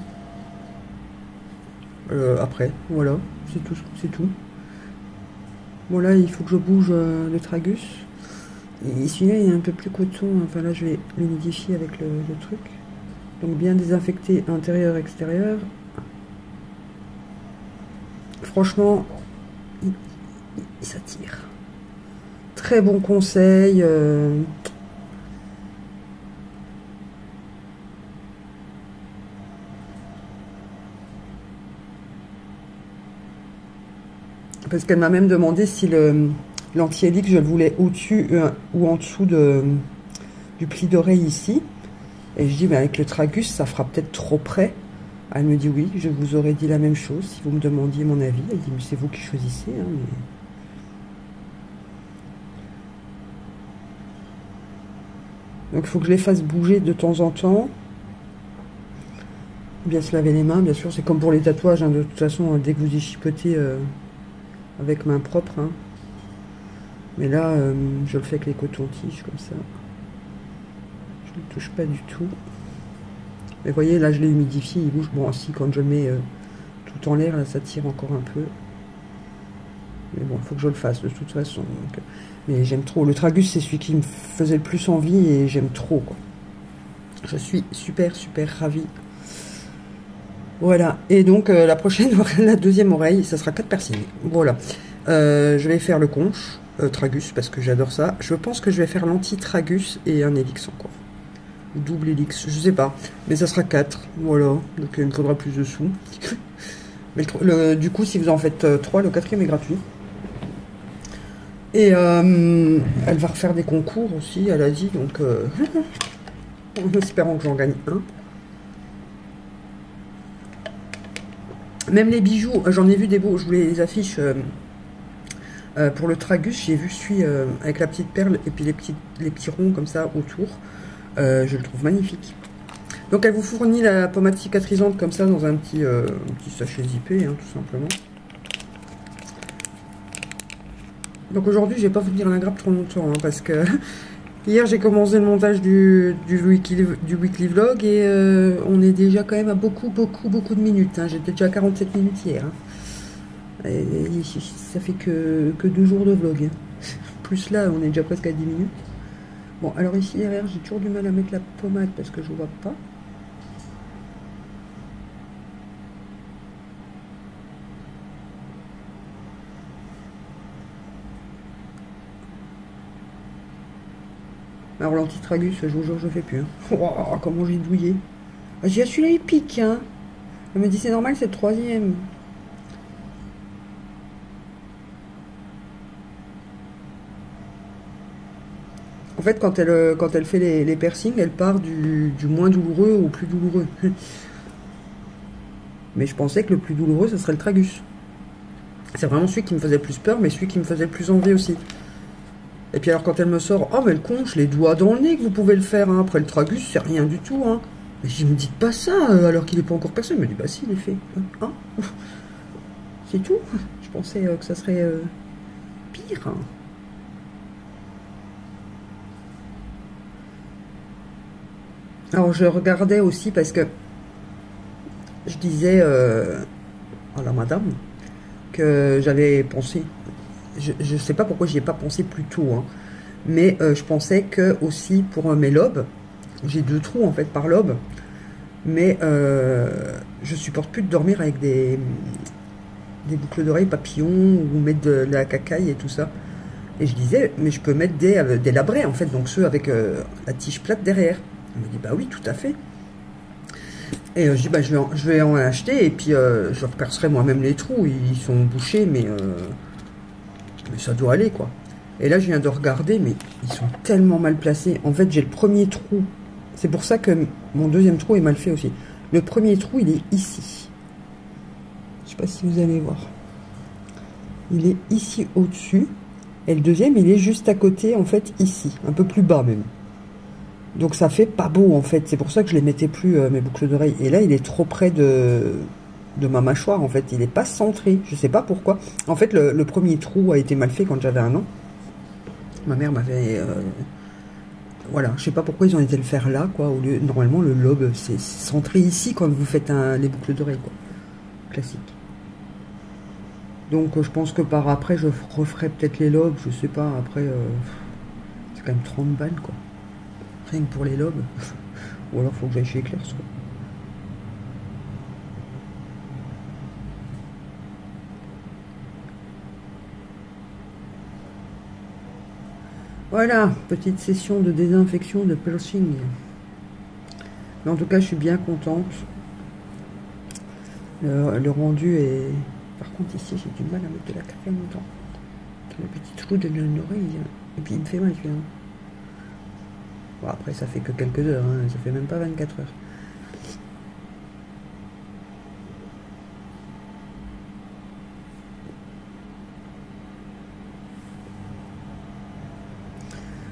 euh, après, voilà, c'est tout, c'est tout. Bon, là il faut que je bouge euh, le tragus. Et celui-là, il est un peu plus coton. Enfin, là, je vais l'humidifier avec le, le truc. Donc, bien désinfecter intérieur, extérieur. Franchement, il, il, ça tire. Très bon conseil. Euh... Parce qu'elle m'a même demandé si le... l'anti-helix, je le voulais au-dessus euh, ou en dessous de, du pli d'oreille ici. Et je dis, mais avec le tragus, ça fera peut-être trop près. Elle me dit, oui, je vous aurais dit la même chose si vous me demandiez mon avis. Elle dit, mais c'est vous qui choisissez. Hein, mais... Donc, il faut que je les fasse bouger de temps en temps. Bien se laver les mains, bien sûr. C'est comme pour les tatouages. Hein, de toute façon, dès que vous y chipotez euh, avec main propre... Hein. Mais là, euh, je le fais avec les cotons-tiges, comme ça. Je ne le touche pas du tout. Mais vous voyez, là, je l'ai humidifié, il bouge. Bon, si, quand je mets euh, tout en l'air, là, ça tire encore un peu. Mais bon, il faut que je le fasse, de toute façon. Donc. Mais j'aime trop. Le tragus, c'est celui qui me faisait le plus envie, et j'aime trop, quoi. Je suis super, super ravie. Voilà. Et donc, euh, la prochaine, la deuxième oreille, ça sera quatre piercings. Voilà. Euh, je vais faire le conche. Euh, tragus, parce que j'adore ça. Je pense que je vais faire l'anti-tragus et un helix encore. double helix, je sais pas, mais ça sera quatre, voilà, donc il me faudra plus de sous. Mais le, le, du coup, si vous en faites trois, le quatrième est gratuit. Et euh, elle va refaire des concours aussi à l'Asie, donc euh, en espérant que j'en gagne un. Même les bijoux, j'en ai vu des beaux, je vous les affiche. Euh, euh, pour le tragus, j'ai vu celui euh, avec la petite perle et puis les petits, les petits ronds comme ça autour. Euh, je le trouve magnifique. Donc elle vous fournit la pommade cicatrisante comme ça dans un petit, euh, un petit sachet zippé, hein, tout simplement. Donc aujourd'hui, je vais pas vous tenir la grappe trop longtemps, hein, parce que hier j'ai commencé le montage du, du, weekly, du weekly vlog et euh, on est déjà quand même à beaucoup, beaucoup, beaucoup de minutes. Hein. J'étais déjà à quarante-sept minutes hier. Hein. Et, et, ça fait que, que deux jours de vlog. Hein. Plus là, on est déjà presque à dix minutes. Bon, alors ici derrière, j'ai toujours du mal à mettre la pommade parce que je vois pas. Alors l'anti-tragus, je vous jure, je fais plus. Hein. Oh, comment j'ai douillé. Ah, j'ai celui-là, il pique. Hein. Elle me dit, c'est normal, c'est le troisième. En fait, quand elle, quand elle fait les, les piercings, elle part du, du moins douloureux au plus douloureux. Mais je pensais que le plus douloureux, ce serait le tragus. C'est vraiment celui qui me faisait le plus peur, mais celui qui me faisait le plus envie aussi. Et puis alors quand elle me sort, oh mais le conche, les doigts dans le nez que vous pouvez le faire, hein. Après le tragus, c'est rien du tout, hein. Mais je me dis pas ça, euh, alors qu'il n'est pas encore percé. Il me dit, bah si, il est fait. Hein, c'est tout. Je pensais euh, que ça serait euh, pire. Hein. Alors je regardais aussi parce que je disais euh, à la madame que j'avais pensé. Je ne sais pas pourquoi j'y ai pas pensé plus tôt, hein. Mais euh, je pensais que aussi pour euh, mes lobes, j'ai deux trous en fait par lobe, mais euh, je supporte plus de dormir avec des, des boucles d'oreilles papillons ou mettre de, de la cacaille et tout ça. Et je disais, mais je peux mettre des, euh, des labrés en fait, donc ceux avec euh, la tige plate derrière. Elle me dit, bah oui, tout à fait. Et euh, je dis, bah je vais en, je vais en acheter et puis euh, je repercerai moi-même les trous, ils sont bouchés, mais... Euh, mais ça doit aller quoi. Et là je viens de regarder, mais ils sont tellement mal placés. En fait j'ai le premier trou. C'est pour ça que mon deuxième trou est mal fait aussi. Le premier trou il est ici. Je sais pas si vous allez voir. Il est ici au-dessus. Et le deuxième il est juste à côté en fait ici. Un peu plus bas même. Donc ça fait pas beau en fait. C'est pour ça que je les mettais plus euh, mes boucles d'oreilles. Et là il est trop près de... de ma mâchoire en fait, il n'est pas centré, je sais pas pourquoi. En fait le, le premier trou a été mal fait quand j'avais un an, ma mère m'avait euh, voilà, je sais pas pourquoi ils ont été le faire là quoi, au lieu, normalement le lobe c'est centré ici quand vous faites un, les boucles d'oreilles quoi, classique. Donc euh, je pense que par après je referai peut-être les lobes, je sais pas, après euh, c'est quand même trente balles quoi, rien que pour les lobes. Ou alors faut que j'aille chez Eclair quoi. Voilà, petite session de désinfection de piercing. Mais en tout cas, je suis bien contente. Le, le rendu est... Par contre, ici, j'ai du mal à mettre de la crème dedans. Le petit trou de l'oreille. Et puis, il me fait mal, celui-là. Bon, après, ça fait que quelques heures. Hein. Ça fait même pas vingt-quatre heures.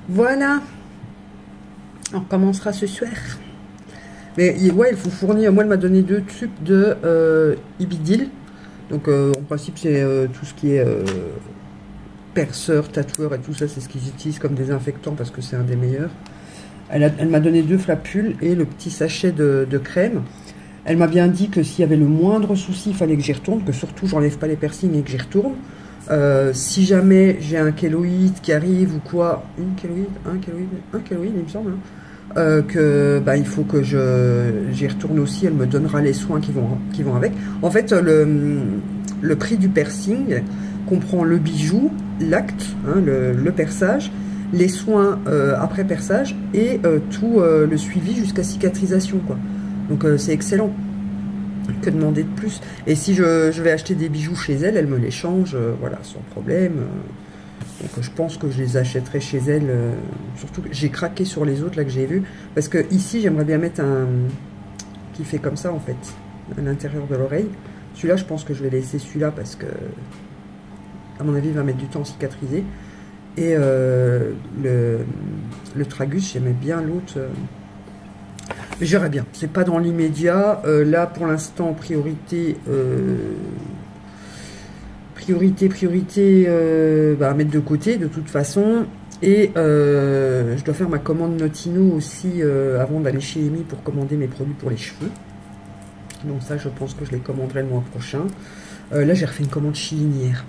Voilà, on recommencera ce soir. Mais ouais, il faut fournir. Moi, elle m'a donné deux tubes de euh, Ibidil. Donc, euh, en principe, c'est euh, tout ce qui est euh, perceur, tatoueur et tout ça. C'est ce qu'ils utilisent comme désinfectant parce que c'est un des meilleurs. Elle, elle m'a donné deux flapules et le petit sachet de, de crème. Elle m'a bien dit que s'il y avait le moindre souci, il fallait que j'y retourne. Que surtout, j'enlève pas les piercings et que j'y retourne. Euh, si jamais j'ai un kéloïde qui arrive ou quoi, une kéloïde, un kéloïde, un kéloïde il me semble, hein, euh, que bah, il faut que je j'y retourne aussi, elle me donnera les soins qui vont, qui vont avec. En fait, le, le prix du piercing comprend le bijou, l'acte, hein, le, le perçage, les soins euh, après perçage et euh, tout euh, le suivi jusqu'à cicatrisation, quoi. Donc euh, c'est excellent. Que demander de plus? Et si je, je vais acheter des bijoux chez elle, elle me les change, euh, voilà, sans problème. Donc je pense que je les achèterai chez elle. Euh, surtout que j'ai craqué sur les autres là que j'ai vu. Parce que ici j'aimerais bien mettre un qui fait comme ça en fait, à l'intérieur de l'oreille. Celui-là, je pense que je vais laisser celui-là parce que, à mon avis, il va mettre du temps à cicatriser. Et euh, le, le tragus, j'aimais bien l'autre. Euh, mais j'irais bien. C'est pas dans l'immédiat. Euh, là, pour l'instant, priorité, euh, priorité. Priorité, priorité, euh, bah, mettre de côté, de toute façon. Et euh, je dois faire ma commande Notino aussi euh, avant d'aller chez Emy pour commander mes produits pour les cheveux. Donc ça, je pense que je les commanderai le mois prochain. Euh, là, j'ai refait une commande chilinière.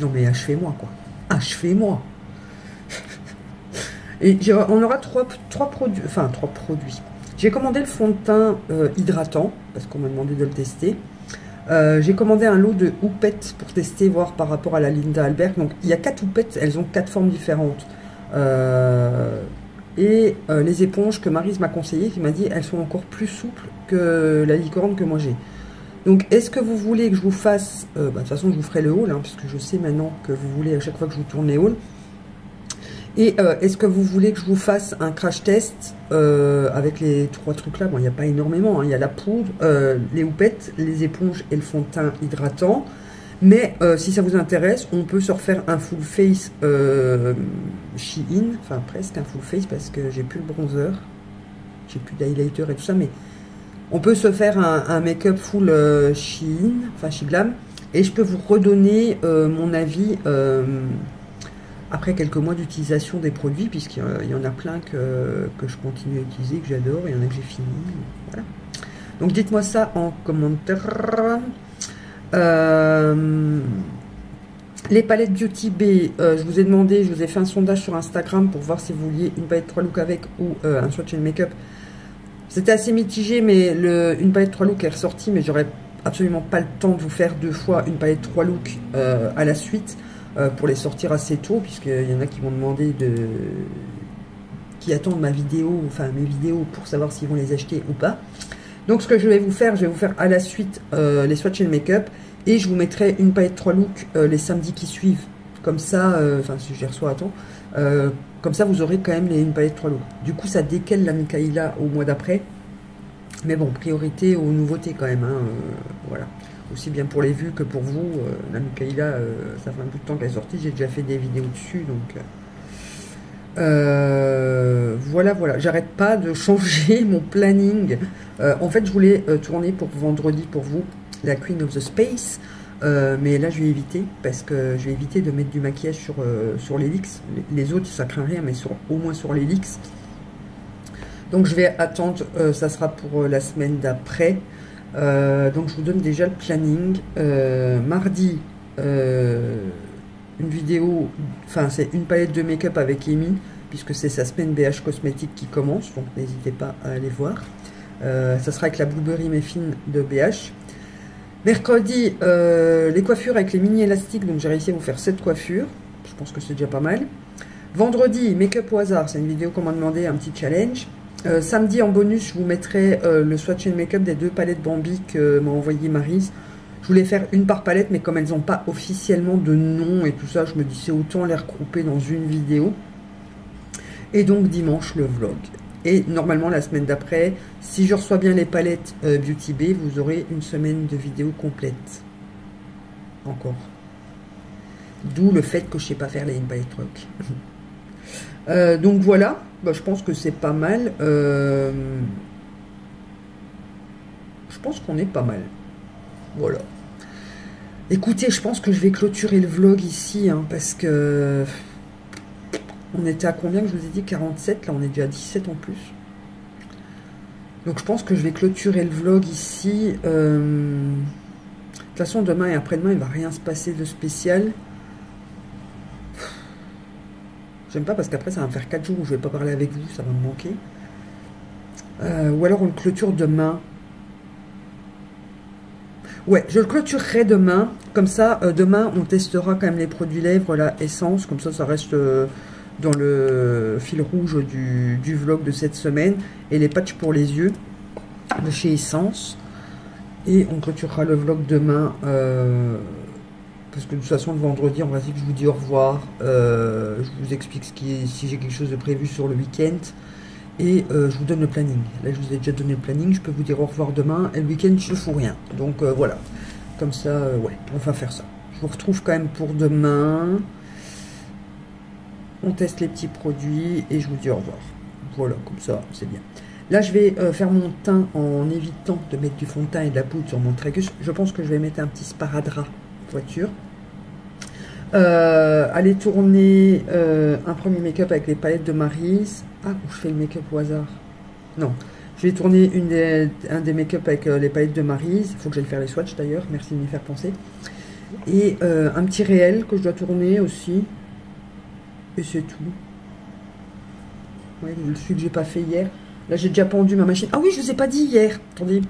Non mais achevez-moi, quoi. Achevez-moi. Et on aura trois, trois produits. Enfin, trois produits. J'ai commandé le fond de teint euh, hydratant, parce qu'on m'a demandé de le tester. Euh, j'ai commandé un lot de houpettes pour tester, voir par rapport à la Linda Albert. Donc, il y a quatre houpettes. Elles ont quatre formes différentes. Euh... Et euh, les éponges que Maryse m'a conseillées, qui m'a dit elles sont encore plus souples que la licorne que moi j'ai. Donc est-ce que vous voulez que je vous fasse, euh, bah, de toute façon je vous ferai le haul, hein, puisque je sais maintenant que vous voulez à chaque fois que je vous tourne les hauls. Et euh, est-ce que vous voulez que je vous fasse un crash test euh, avec les trois trucs là? Bon, il n'y a pas énormément, hein. Il y a la poudre, euh, les houpettes, les éponges et le fond de teint hydratant. Mais euh, si ça vous intéresse, on peut se refaire un full face euh, Shein, enfin presque un full face parce que j'ai plus le bronzer, j'ai plus d'highlighter et tout ça, mais on peut se faire un, un make-up full euh, Shein, enfin Shiglam, et je peux vous redonner euh, mon avis euh, après quelques mois d'utilisation des produits, puisqu'il y en a plein que, que je continue à utiliser, que j'adore, il y en a que j'ai fini, voilà. Donc dites-moi ça en commentaire. Euh, les palettes Beauty Bay, euh, je vous ai demandé, je vous ai fait un sondage sur Instagram pour voir si vous vouliez une palette trois looks avec ou euh, un swatch and make-up. C'était assez mitigé, mais le, une palette trois looks est ressortie, mais j'aurais absolument pas le temps de vous faire deux fois une palette trois looks euh, à la suite euh, pour les sortir assez tôt, puisqu'il y en a qui m'ont demandé de... qui attendent ma vidéo, enfin mes vidéos pour savoir s'ils vont les acheter ou pas. Donc, ce que je vais vous faire, je vais vous faire à la suite euh, les swatchs et le make-up. Et je vous mettrai une palette trois looks euh, les samedis qui suivent. Comme ça, enfin, euh, si je les reçois à temps. Euh, comme ça, vous aurez quand même les, une palette trois looks. Du coup, ça décale la Mikaïla au mois d'après. Mais bon, priorité aux nouveautés quand même. Hein, euh, voilà. Aussi bien pour les vues que pour vous. Euh, la Mikaïla, euh, ça fait un bout de temps qu'elle est sortie. J'ai déjà fait des vidéos dessus. Donc... Euh... Euh, voilà, voilà, j'arrête pas de changer mon planning. Euh, en fait, je voulais euh, tourner pour vendredi pour vous la Queen of the Space, euh, mais là je vais éviter parce que je vais éviter de mettre du maquillage sur, euh, sur l'Helix. Les autres ça craint rien, mais sur, au moins sur l'Helix. Donc je vais attendre, euh, ça sera pour euh, la semaine d'après. Euh, donc je vous donne déjà le planning. Euh, mardi. Euh, Une vidéo, enfin c'est une palette de make-up avec Emy, puisque c'est sa semaine B H cosmétique qui commence, donc n'hésitez pas à aller voir. Euh, ça sera avec la Blueberry Muffin de B H. Mercredi, euh, les coiffures avec les mini élastiques, donc j'ai réussi à vous faire sept coiffures, je pense que c'est déjà pas mal. Vendredi, make-up au hasard, c'est une vidéo qu'on m'a demandé, un petit challenge. Euh, samedi en bonus, je vous mettrai euh, le swatch and make-up des deux palettes Bambi que m'a envoyé Maryse. Je voulais faire une par palette, mais comme elles n'ont pas officiellement de nom et tout ça, je me dis c'est autant les regrouper dans une vidéo. Et donc dimanche, le vlog. Et normalement, la semaine d'après, si je reçois bien les palettes euh, Beauty Bay, vous aurez une semaine de vidéos complète. Encore. D'où le fait que je ne sais pas faire les palettes rock. euh, donc voilà, bah, je pense que c'est pas mal. Euh... Je pense qu'on est pas mal. Voilà. Écoutez, je pense que je vais clôturer le vlog ici, hein, parce que on était à combien que je vous ai dit, quarante-sept, là on est déjà à dix-sept en plus. Donc je pense que je vais clôturer le vlog ici. Euh... De toute façon, demain et après-demain, il ne va rien se passer de spécial. J'aime pas parce qu'après ça va me faire quatre jours où je ne vais pas parler avec vous, ça va me manquer. Euh, ou alors on le clôture demain. Ouais, je le clôturerai demain, comme ça, euh, demain, on testera quand même les produits lèvres, la Essence, comme ça, ça reste euh, dans le fil rouge du, du vlog de cette semaine, et les patchs pour les yeux de chez Essence. Et on clôturera le vlog demain, euh, parce que de toute façon le vendredi, en principe, je vous dis au revoir, euh, je vous explique ce qui est, si j'ai quelque chose de prévu sur le week-end, et euh, je vous donne le planning. Là, je vous ai déjà donné le planning, je peux vous dire au revoir demain, et le week-end, je ne fous rien. Donc euh, voilà, comme ça, euh, ouais, on va faire ça. Je vous retrouve quand même pour demain, on teste les petits produits, et je vous dis au revoir. Voilà, comme ça, c'est bien. Là, je vais euh, faire mon teint en évitant de mettre du fond de teint et de la poudre sur mon tragus. Je pense que je vais mettre un petit sparadrap voiture. Euh, aller tourner euh, un premier make-up avec les palettes de Maryse. Ah, où je fais le make-up au hasard. Non, je vais tourner une des, un des make-up avec euh, les palettes de Maryse. Il faut que j'aille faire les swatchs d'ailleurs. Merci de m'y faire penser. Et euh, un petit réel que je dois tourner aussi. Et c'est tout. Ouais, celui que j'ai pas fait hier. Là, j'ai déjà pendu ma machine. Ah oui, je ne vous ai pas dit hier. Attendez.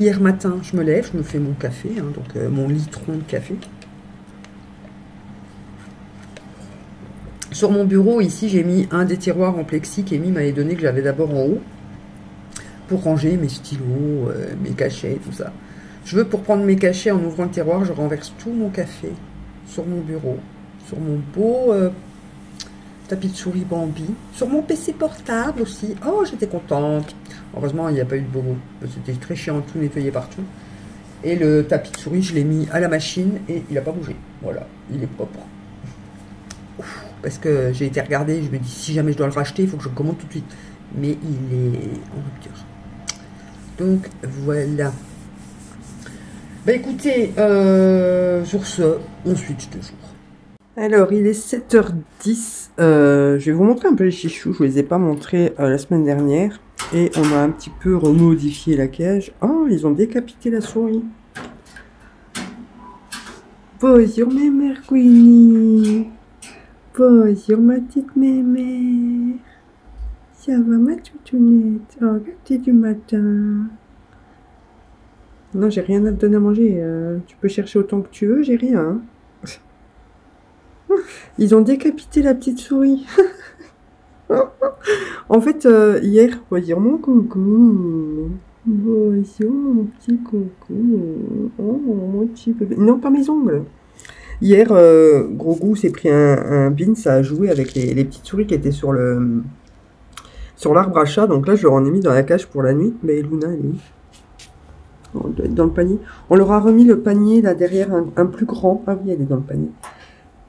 Hier matin, je me lève, je me fais mon café. Hein, donc, euh, mon litron de café. Sur mon bureau, ici, j'ai mis un des tiroirs en plexi qu'Emy m'avait donné, que j'avais d'abord en haut. Pour ranger mes stylos, euh, mes cachets, tout ça. Je veux, pour prendre mes cachets, en ouvrant le tiroir, je renverse tout mon café sur mon bureau. Sur mon beau... Euh, tapis de souris Bambi, sur mon P C portable aussi. Oh, j'étais contente. Heureusement, il n'y a pas eu de bobo. C'était très chiant, tout nettoyé partout. Et le tapis de souris, je l'ai mis à la machine et il n'a pas bougé. Voilà, il est propre. Ouf, parce que j'ai été regarder, je me dis, si jamais je dois le racheter, il faut que je le commande tout de suite. Mais il est en rupture. Donc, voilà. Bah écoutez, euh, sur ce, on switch de jour. Alors, il est sept heures dix, euh, je vais vous montrer un peu les chichous, je ne les ai pas montrés euh, la semaine dernière, et on a un petit peu remodifié la cage. Oh, ils ont décapité la souris. Bonjour mes mères Queenie. Bonjour ma petite mémère. Ça va ma toutounette? Oh, regarde, du matin. Non, j'ai rien à te donner à manger, euh, tu peux chercher autant que tu veux, j'ai rien. Hein. Ils ont décapité la petite souris. En fait, euh, hier, on va dire mon coucou. Bonjour, mon petit coucou. Oh, mon petit bébé. Non, pas mes ongles. Hier, euh, Grogu s'est pris un, un bin, ça a joué avec les, les petites souris qui étaient sur le sur l'arbre à chat. Donc là, je leur en ai mis dans la cage pour la nuit. Mais Luna, elle est où ? On doit être dans le panier. On leur a remis le panier là derrière, un, un plus grand. Ah oui, elle est dans le panier.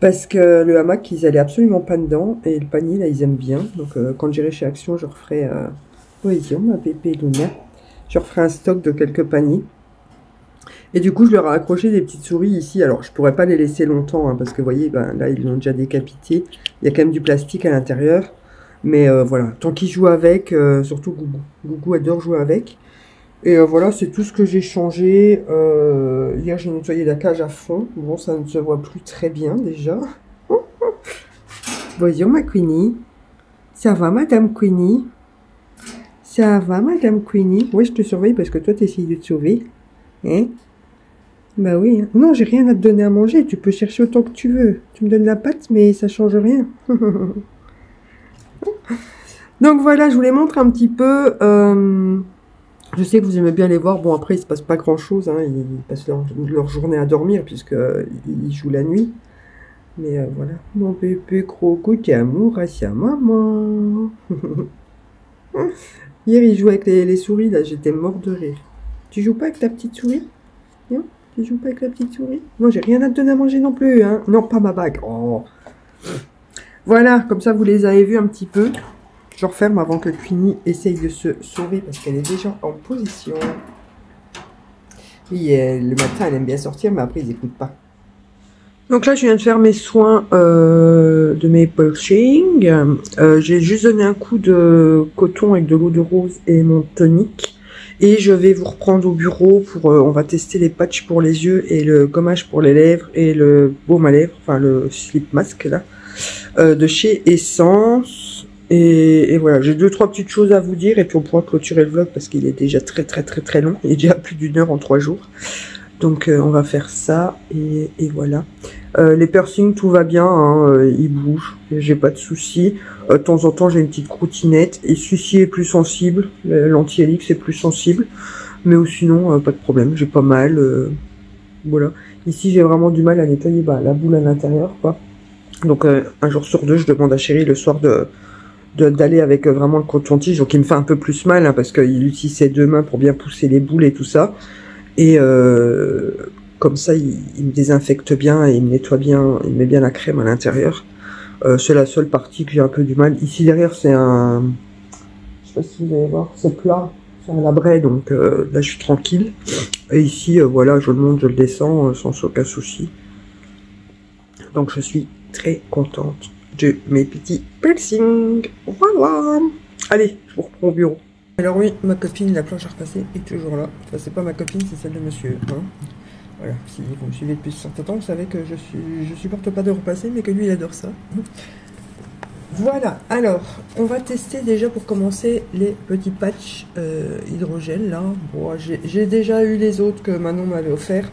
Parce que le hamac, ils allaient absolument pas dedans. Et le panier, là, ils aiment bien. Donc, euh, quand j'irai chez Action, je referai... Euh... Oui, ma bébé Luna. Je referai un stock de quelques paniers. Et du coup, je leur ai accroché des petites souris ici. Alors, je pourrais pas les laisser longtemps. Hein, parce que, vous voyez, ben, là, ils l'ont déjà décapité. Il y a quand même du plastique à l'intérieur. Mais euh, voilà, tant qu'ils jouent avec, euh, surtout Gougou. Gougou adore jouer avec. Et euh, voilà, c'est tout ce que j'ai changé. Euh, hier, j'ai nettoyé la cage à fond. Bon, ça ne se voit plus très bien, déjà. Bonjour, ma Queenie. Ça va, madame Queenie? Ça va, madame Queenie? Oui, je te surveille parce que toi, tu essayes de te sauver. Hein? Bah oui. Hein. Non, j'ai rien à te donner à manger. Tu peux chercher autant que tu veux. Tu me donnes la pâte, mais ça change rien. Donc voilà, je vous les montre un petit peu... Euh... Je sais que vous aimez bien les voir. Bon, après, il ne se passe pas grand-chose. Hein. Ils passent leur, leur journée à dormir puisqu'ils jouent la nuit. Mais euh, voilà. Mon bébé Grogu, t'es amour à sa maman. Hier, il jouait avec les, les souris. Là, j'étais mort de rire. Tu joues pas avec ta petite souris? Non, tu joues pas avec la petite souris? Non, j'ai rien à te donner à manger non plus. Hein. Non, pas ma bague. Oh. Voilà, comme ça, vous les avez vus un petit peu. Je referme avant que Cuny essaye de se sauver parce qu'elle est déjà en position. Oui, elle, le matin, elle aime bien sortir, mais après, ils n'écoutent pas. Donc là, je viens de faire mes soins euh, de mes brushing. Euh, J'ai juste donné un coup de coton avec de l'eau de rose et mon tonique. Et je vais vous reprendre au bureau pour... Euh, on va tester les patchs pour les yeux et le gommage pour les lèvres et le baume à lèvres, enfin le slip mask là, euh, de chez Essence. Et, et voilà, j'ai deux trois petites choses à vous dire et puis on pourra clôturer le vlog parce qu'il est déjà très très très très long. Il est déjà plus d'une heure en trois jours. Donc euh, on va faire ça et, et voilà. Euh, les piercings, tout va bien, hein, euh, ils bougent, j'ai pas de soucis. Euh, de temps en temps j'ai une petite croutinette, et celui-ci est plus sensible, l'anti helix est plus sensible, mais ou sinon euh, pas de problème, j'ai pas mal, euh, voilà. Ici j'ai vraiment du mal à nettoyer bah, la boule à l'intérieur, quoi. Donc euh, un jour sur deux je demande à chérie le soir de d'aller avec euh, vraiment le coton-tige, donc il me fait un peu plus mal, hein, parce qu'il utilise ses deux mains pour bien pousser les boules et tout ça. Et euh, comme ça, il, il me désinfecte bien et il me nettoie bien, il met bien la crème à l'intérieur. Euh, c'est la seule partie que j'ai un peu du mal. Ici derrière, c'est un... Je sais pas si vous allez voir, c'est plat, c'est un labret, donc euh, là je suis tranquille. Et ici, euh, voilà, je le monte, je le descends euh, sans aucun souci. Donc je suis très contente de mes petits piercings. Voilà. Allez, je vous reprends au bureau. Alors oui, ma copine, la planche à repasser est toujours là. Enfin, c'est pas ma copine, c'est celle de monsieur. Hein. Voilà, si vous me suivez depuis un certain temps, vous savez que je suis, je supporte pas de repasser, mais que lui, il adore ça. Voilà, alors, on va tester déjà pour commencer les petits patchs euh, hydrogène, là. Bon, j'ai déjà eu les autres que Manon m'avait offerts,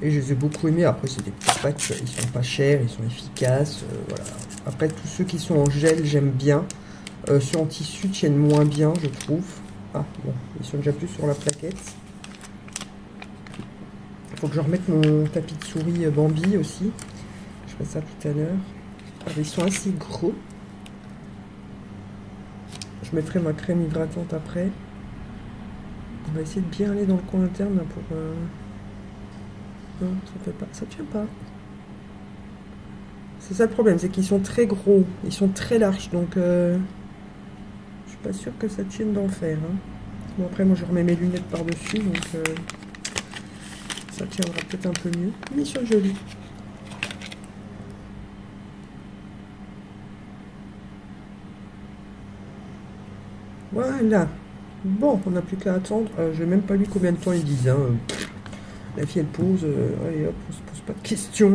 et je les ai beaucoup aimés. Après, c'est des petits patchs, ils sont pas chers, ils sont efficaces, euh, voilà. Après, tous ceux qui sont en gel, j'aime bien. Euh, ceux en tissu tiennent moins bien, je trouve. Ah, bon, ils sont déjà plus sur la plaquette. Il faut que je remette mon tapis de souris Bambi aussi. Je ferai ça tout à l'heure. Ah, ils sont assez gros. Je mettrai ma crème hydratante après. On va essayer de bien aller dans le coin interne là, pour... Euh... Non, ça ne fait pas. Ça tient pas. C'est ça le problème, c'est qu'ils sont très gros. Ils sont très larges, donc... Euh... pas sûr que ça tienne d'enfer. Hein. Bon, après, moi, je remets mes lunettes par-dessus, donc euh, ça tiendra peut-être un peu mieux. Mais ils sont jolis. Voilà. Bon, on n'a plus qu'à attendre. Euh, je n'ai même pas lu combien de temps ils disent. Hein. La fille, elle pose. Euh, allez, hop, on se pose pas de questions.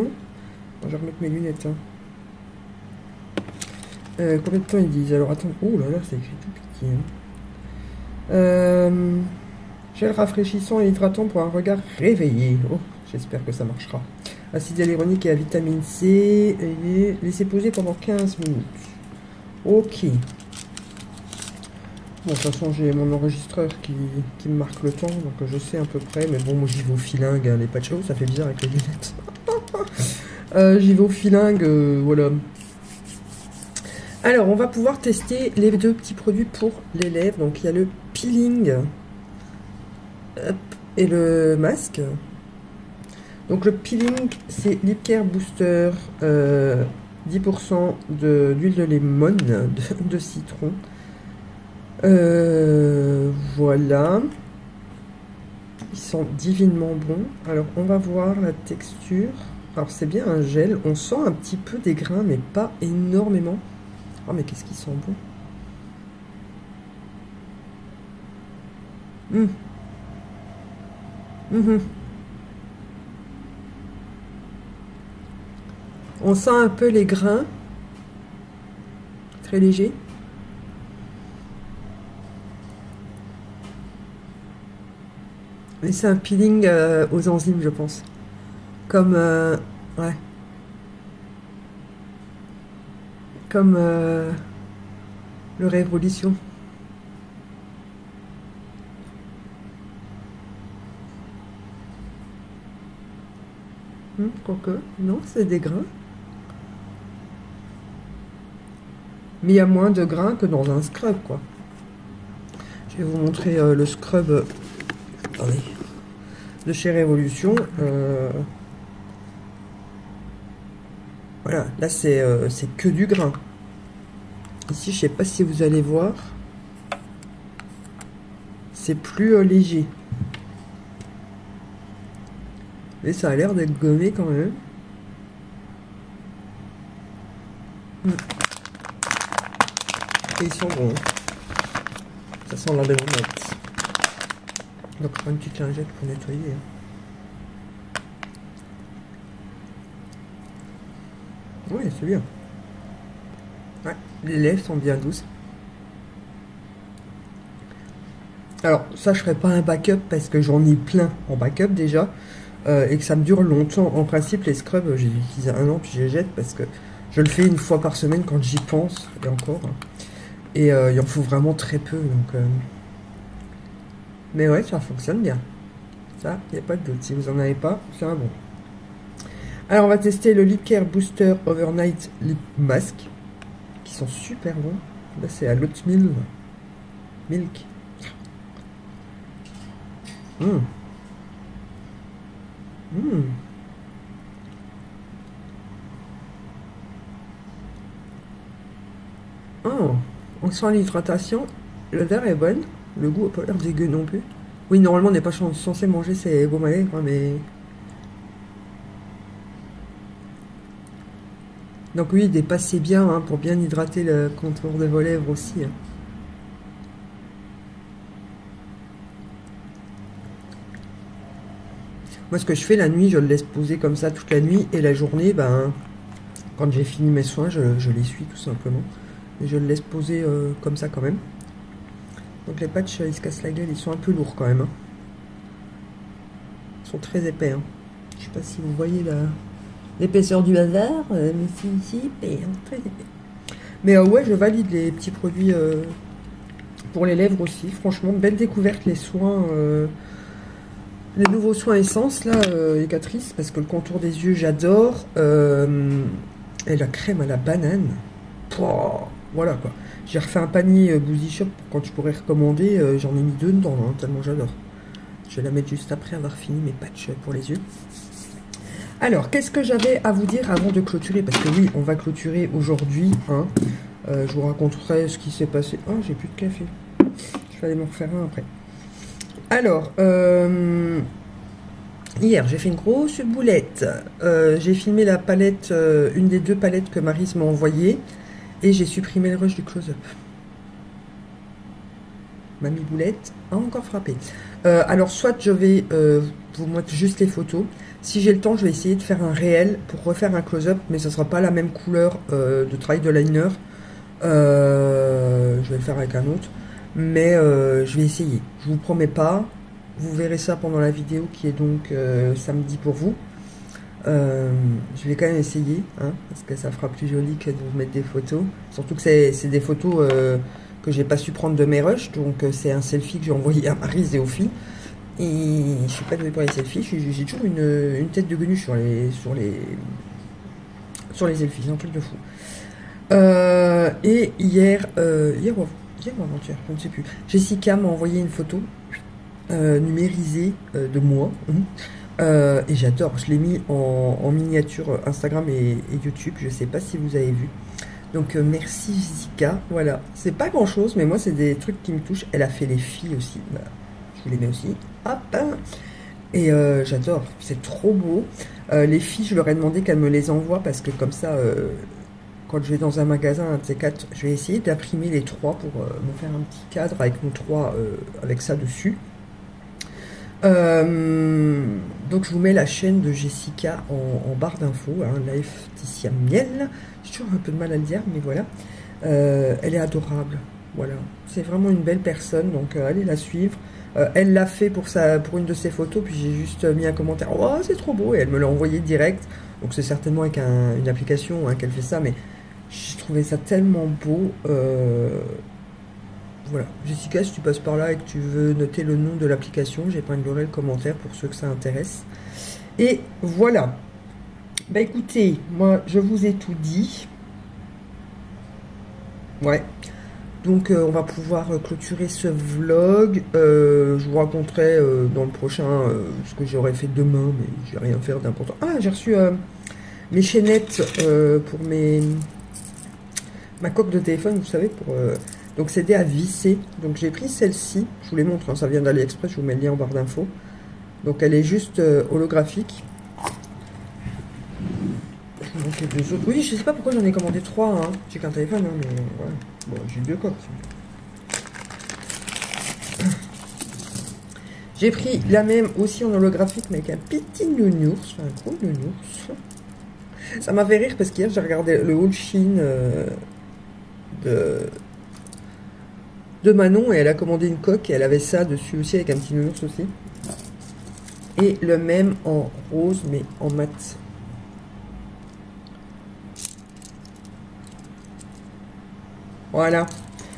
Bon, je vais remettre mes lunettes. Hein. Euh, combien de temps ils disent? Alors attends, oh là là, c'est écrit tout petit. Hein. Euh, gel rafraîchissant et hydratant pour un regard réveillé. Oh, j'espère que ça marchera. Acide hyaluronique et à vitamine C. Et laissez poser pendant quinze minutes. Ok. Bon, de toute façon, j'ai mon enregistreur qui, qui me marque le temps, donc je sais à peu près. Mais bon, moi j'y vais au filingue, hein, les patchs. Oh, ça fait bizarre avec les lunettes. euh, j'y vais au filingue, euh, voilà. Alors, on va pouvoir tester les deux petits produits pour les lèvres. Donc, il y a le peeling et le masque. Donc, le peeling, c'est Lip Care Booster euh, dix pour cent d'huile de, de lemon, de, de citron. Euh, voilà. Ils sont divinement bons. Alors, on va voir la texture. Alors, c'est bien un gel. On sent un petit peu des grains, mais pas énormément. Oh, mais qu'est-ce qu'ils sont bons. Mmh. Mmh. On sent un peu les grains. Très léger. Mais c'est un peeling euh, aux enzymes, je pense. Comme... Euh, ouais. Comme euh, le Révolution. Hum, quoique, non, c'est des grains. Mais il y a moins de grains que dans un scrub, quoi. Je vais vous montrer euh, le scrub euh, attendez, de chez Révolution. Euh, Voilà, là c'est euh, que du grain. Ici, je ne sais pas si vous allez voir. C'est plus euh, léger. Mais ça a l'air d'être gommé quand même. Mm. Et ils sont bons. Ça sent la de l'honnête. Donc je prends une petite lingette pour nettoyer. Hein. Oui, c'est bien. Ouais, les lèvres sont bien douces. Alors, ça, je ferai pas un backup parce que j'en ai plein en backup déjà. euh, et que ça me dure longtemps. En principe, les scrubs, j'ai utilisé un an, puis je les jette parce que je le fais une fois par semaine quand j'y pense, et encore. Et euh, il en faut vraiment très peu. Donc, euh... mais ouais, ça fonctionne bien. Ça, il n'y a pas de doute. Si vous n'en avez pas, c'est un bon. Alors, on va tester le Lip Care Booster Overnight Lip Mask, qui sont super bons. Là, c'est à l'oatmeal milk. Mmh. Mmh. Oh, on sent l'hydratation, l'odeur est bonne, le goût n'a pas l'air dégueu non plus. Oui, normalement on n'est pas censé manger ces baumes à lèvres, mais... Donc oui, dépassez bien hein, pour bien hydrater le contour de vos lèvres aussi. Hein. Moi, ce que je fais la nuit, je le laisse poser comme ça toute la nuit. Et la journée, ben, quand j'ai fini mes soins, je, je l'essuie tout simplement. Et je le laisse poser euh, comme ça quand même. Donc les patchs, ils se cassent la gueule. Ils sont un peu lourds quand même. Hein. Ils sont très épais. Hein. Je sais pas si vous voyez l'épaisseur du hasard. Euh, mais c'est ici, épais, hein, très épais. Mais euh, ouais, je valide les petits produits euh, pour les lèvres aussi. Franchement, belle découverte, les soins... Euh, les nouveaux soins Essence, là, euh, les Catrice, parce que le contour des yeux, j'adore. Euh, et la crème à la banane. Pouh, voilà, quoi. J'ai refait un panier euh, Boosy Shop quand je pourrais recommander. Euh, J'en ai mis deux dedans, hein, tellement j'adore. Je vais la mettre juste après avoir fini mes patchs pour les yeux. Alors, qu'est-ce que j'avais à vous dire avant de clôturer? Parce que oui, on va clôturer aujourd'hui. Hein. Euh, je vous raconterai ce qui s'est passé. Oh, j'ai plus de café. Je vais aller me refaire un après. Alors, euh, hier, j'ai fait une grosse boulette. Euh, j'ai filmé la palette, euh, une des deux palettes que Maryse m'a envoyée. Et j'ai supprimé le rush du close-up. Mamie Boulette a encore frappé. Euh, alors, soit je vais euh, vous montrer juste les photos. Si j'ai le temps, je vais essayer de faire un réel pour refaire un close-up. Mais ce ne sera pas la même couleur euh, de travail de liner. Euh, je vais le faire avec un autre. Mais euh, je vais essayer, je vous promets pas, vous verrez ça pendant la vidéo qui est donc euh, samedi pour vous. Euh, je vais quand même essayer, hein, parce que ça fera plus joli que de vous mettre des photos. Surtout que c'est des photos euh, que j'ai pas su prendre de mes rushs, donc euh, c'est un selfie que j'ai envoyé à Maryse et aux filles. Et je suis pas douée pour les selfies, j'ai toujours une, une tête de guenuche sur les, sur les, sur les selfies, c'est un truc de fou. Euh, et hier, euh, hier, wow. Je ne sais plus. Jessica m'a envoyé une photo euh, numérisée euh, de moi. Euh, et j'adore. Je l'ai mis en, en miniature Instagram et, et YouTube. Je ne sais pas si vous avez vu. Donc euh, merci Jessica. Voilà. C'est pas grand chose, mais moi c'est des trucs qui me touchent. Elle a fait les filles aussi. Voilà. Je vous les mets aussi. Hop. Hein. Et euh, j'adore. C'est trop beau. Euh, les filles, je leur ai demandé qu'elles me les envoient parce que comme ça. Euh, Quand je vais dans un magasin, un de ces quatre, je vais essayer d'imprimer les trois pour euh, me faire un petit cadre avec nos trois, euh, avec ça dessus. Euh, donc je vous mets la chaîne de Jessica en, en barre d'infos, hein, Life Ticia Miel. J'ai toujours un peu de mal à le dire, mais voilà. Euh, elle est adorable, voilà. C'est vraiment une belle personne, donc euh, allez la suivre. Euh, elle l'a fait pour, sa, pour une de ses photos, puis j'ai juste mis un commentaire. « Oh, c'est trop beau !» Et elle me l'a envoyé direct. Donc c'est certainement avec un, une application hein, qu'elle fait ça, mais... J'ai trouvé ça tellement beau. Euh... Voilà. Jessica, si tu passes par là et que tu veux noter le nom de l'application, j'épinglerai le commentaire pour ceux que ça intéresse. Et voilà. Bah écoutez, moi je vous ai tout dit. Ouais. Donc euh, on va pouvoir clôturer ce vlog. Euh, je vous raconterai euh, dans le prochain euh, ce que j'aurai fait demain, mais je vais rien faire d'important. Ah, j'ai reçu euh, mes chaînettes euh, pour mes... ma coque de téléphone, vous savez, pour euh, donc s'aider à visser. Donc j'ai pris celle-ci, je vous les montre, hein, ça vient d'AliExpress, je vous mets le lien en barre d'infos. Donc elle est juste euh, holographique. Je vous montre les deux autres. Oui, je sais pas pourquoi j'en ai commandé trois, hein. J'ai qu'un téléphone, hein, mais voilà. Bon, j'ai deux coques. J'ai pris la même aussi en holographique, mais avec un petit nounours, enfin un gros nounours. Ça m'a fait rire parce qu'hier j'ai regardé le haul Chine euh, de, de Manon et elle a commandé une coque et elle avait ça dessus aussi avec un petit nounours aussi. et le même en rose mais en mat. Voilà.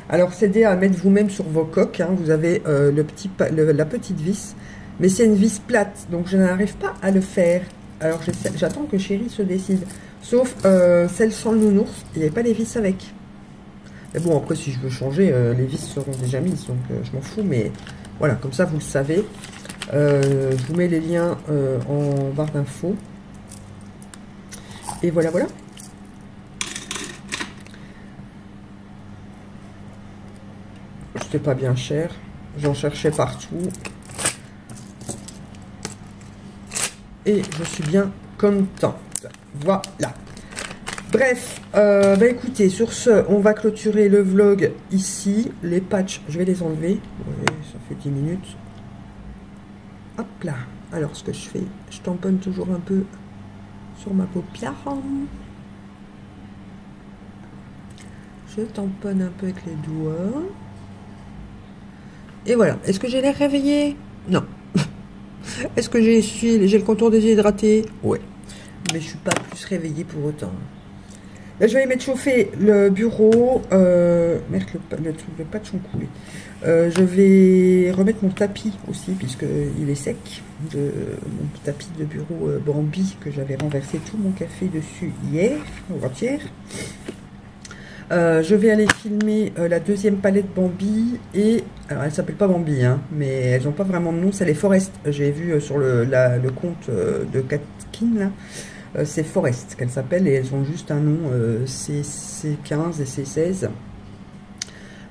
Alors c'est à mettre vous-même sur vos coques, hein. Vous avez euh, le petit, le, la petite vis, mais c'est une vis plate, donc je n'arrive pas à le faire. Alors j'attends que Chérie se décide, sauf euh, celle sans le nounours, il n'y avait pas les vis avec. Mais bon, après si je veux changer, euh, les vis seront déjà mises, donc euh, je m'en fous, mais voilà, comme ça vous le savez. Euh, je vous mets les liens euh, en barre d'infos. Et voilà, voilà. C'était pas bien cher, j'en cherchais partout. Et je suis bien contente. Voilà. Bref, euh, bah écoutez, sur ce, on va clôturer le vlog ici. Les patchs, je vais les enlever. Ouais, ça fait dix minutes. Hop là. Alors, ce que je fais, je tamponne toujours un peu sur ma paupière. Je tamponne un peu avec les doigts. Et voilà. Est-ce que j'ai l'air réveillée? Non. Est-ce que j'ai j'ai le contour déshydraté? Ouais. Mais je suis pas plus réveillée pour autant. Là, je vais aller mettre chauffer le bureau. Euh, merde, le, le, le patch ont coulé. Euh, je vais remettre mon tapis aussi, puisqu'il est sec. De, mon tapis de bureau euh, Bambi, que j'avais renversé tout mon café dessus hier, ou avant-hier. Euh, je vais aller filmer euh, la deuxième palette Bambi et... Alors, elle s'appelle pas Bambi, hein, mais elles n'ont pas vraiment de nom. C'est les Forest. J'ai vu euh, sur le, la, le compte euh, de Katkin, là. Euh, c'est Forest qu'elles s'appellent et elles ont juste un nom, euh, C quinze et C seize.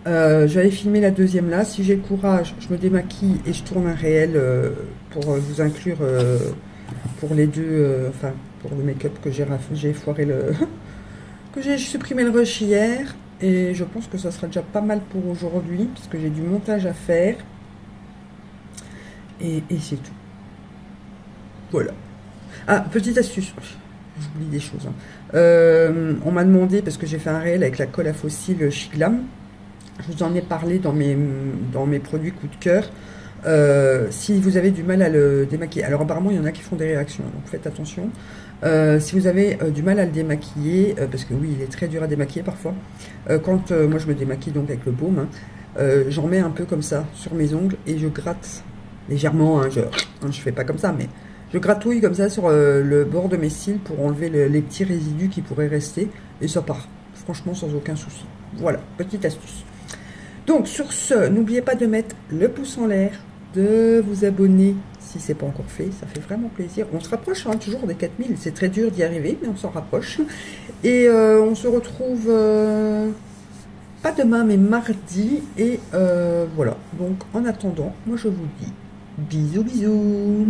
Euh, je vais aller filmer la deuxième là. Si j'ai le courage, je me démaquille et je tourne un réel euh, pour vous inclure euh, pour les deux... Euh, enfin, pour le make-up que j'ai foiré le... que j'ai supprimé le rush hier, et je pense que ça sera déjà pas mal pour aujourd'hui, parce que j'ai du montage à faire, et, et c'est tout. Voilà. Ah, petite astuce, j'oublie des choses, hein. euh, on m'a demandé, parce que j'ai fait un réel avec la colle à fossiles Shiglam, je vous en ai parlé dans mes, dans mes produits coup de cœur, euh, si vous avez du mal à le démaquiller, alors apparemment il y en a qui font des réactions, donc faites attention. Euh, si vous avez euh, du mal à le démaquiller, euh, parce que oui, il est très dur à démaquiller parfois, euh, quand euh, moi je me démaquille donc avec le baume, hein, euh, j'en mets un peu comme ça sur mes ongles et je gratte légèrement, hein, je, hein, je fais pas comme ça, mais je gratouille comme ça sur euh, le bord de mes cils pour enlever le, les petits résidus qui pourraient rester, et ça part, franchement sans aucun souci. Voilà, petite astuce. Donc sur ce, n'oubliez pas de mettre le pouce en l'air, de vous abonner si c'est pas encore fait, ça fait vraiment plaisir. On se rapproche hein, toujours des quatre mille, c'est très dur d'y arriver, mais on s'en rapproche. Et euh, on se retrouve euh, pas demain, mais mardi. Et euh, voilà, donc en attendant, moi je vous dis bisous, bisous.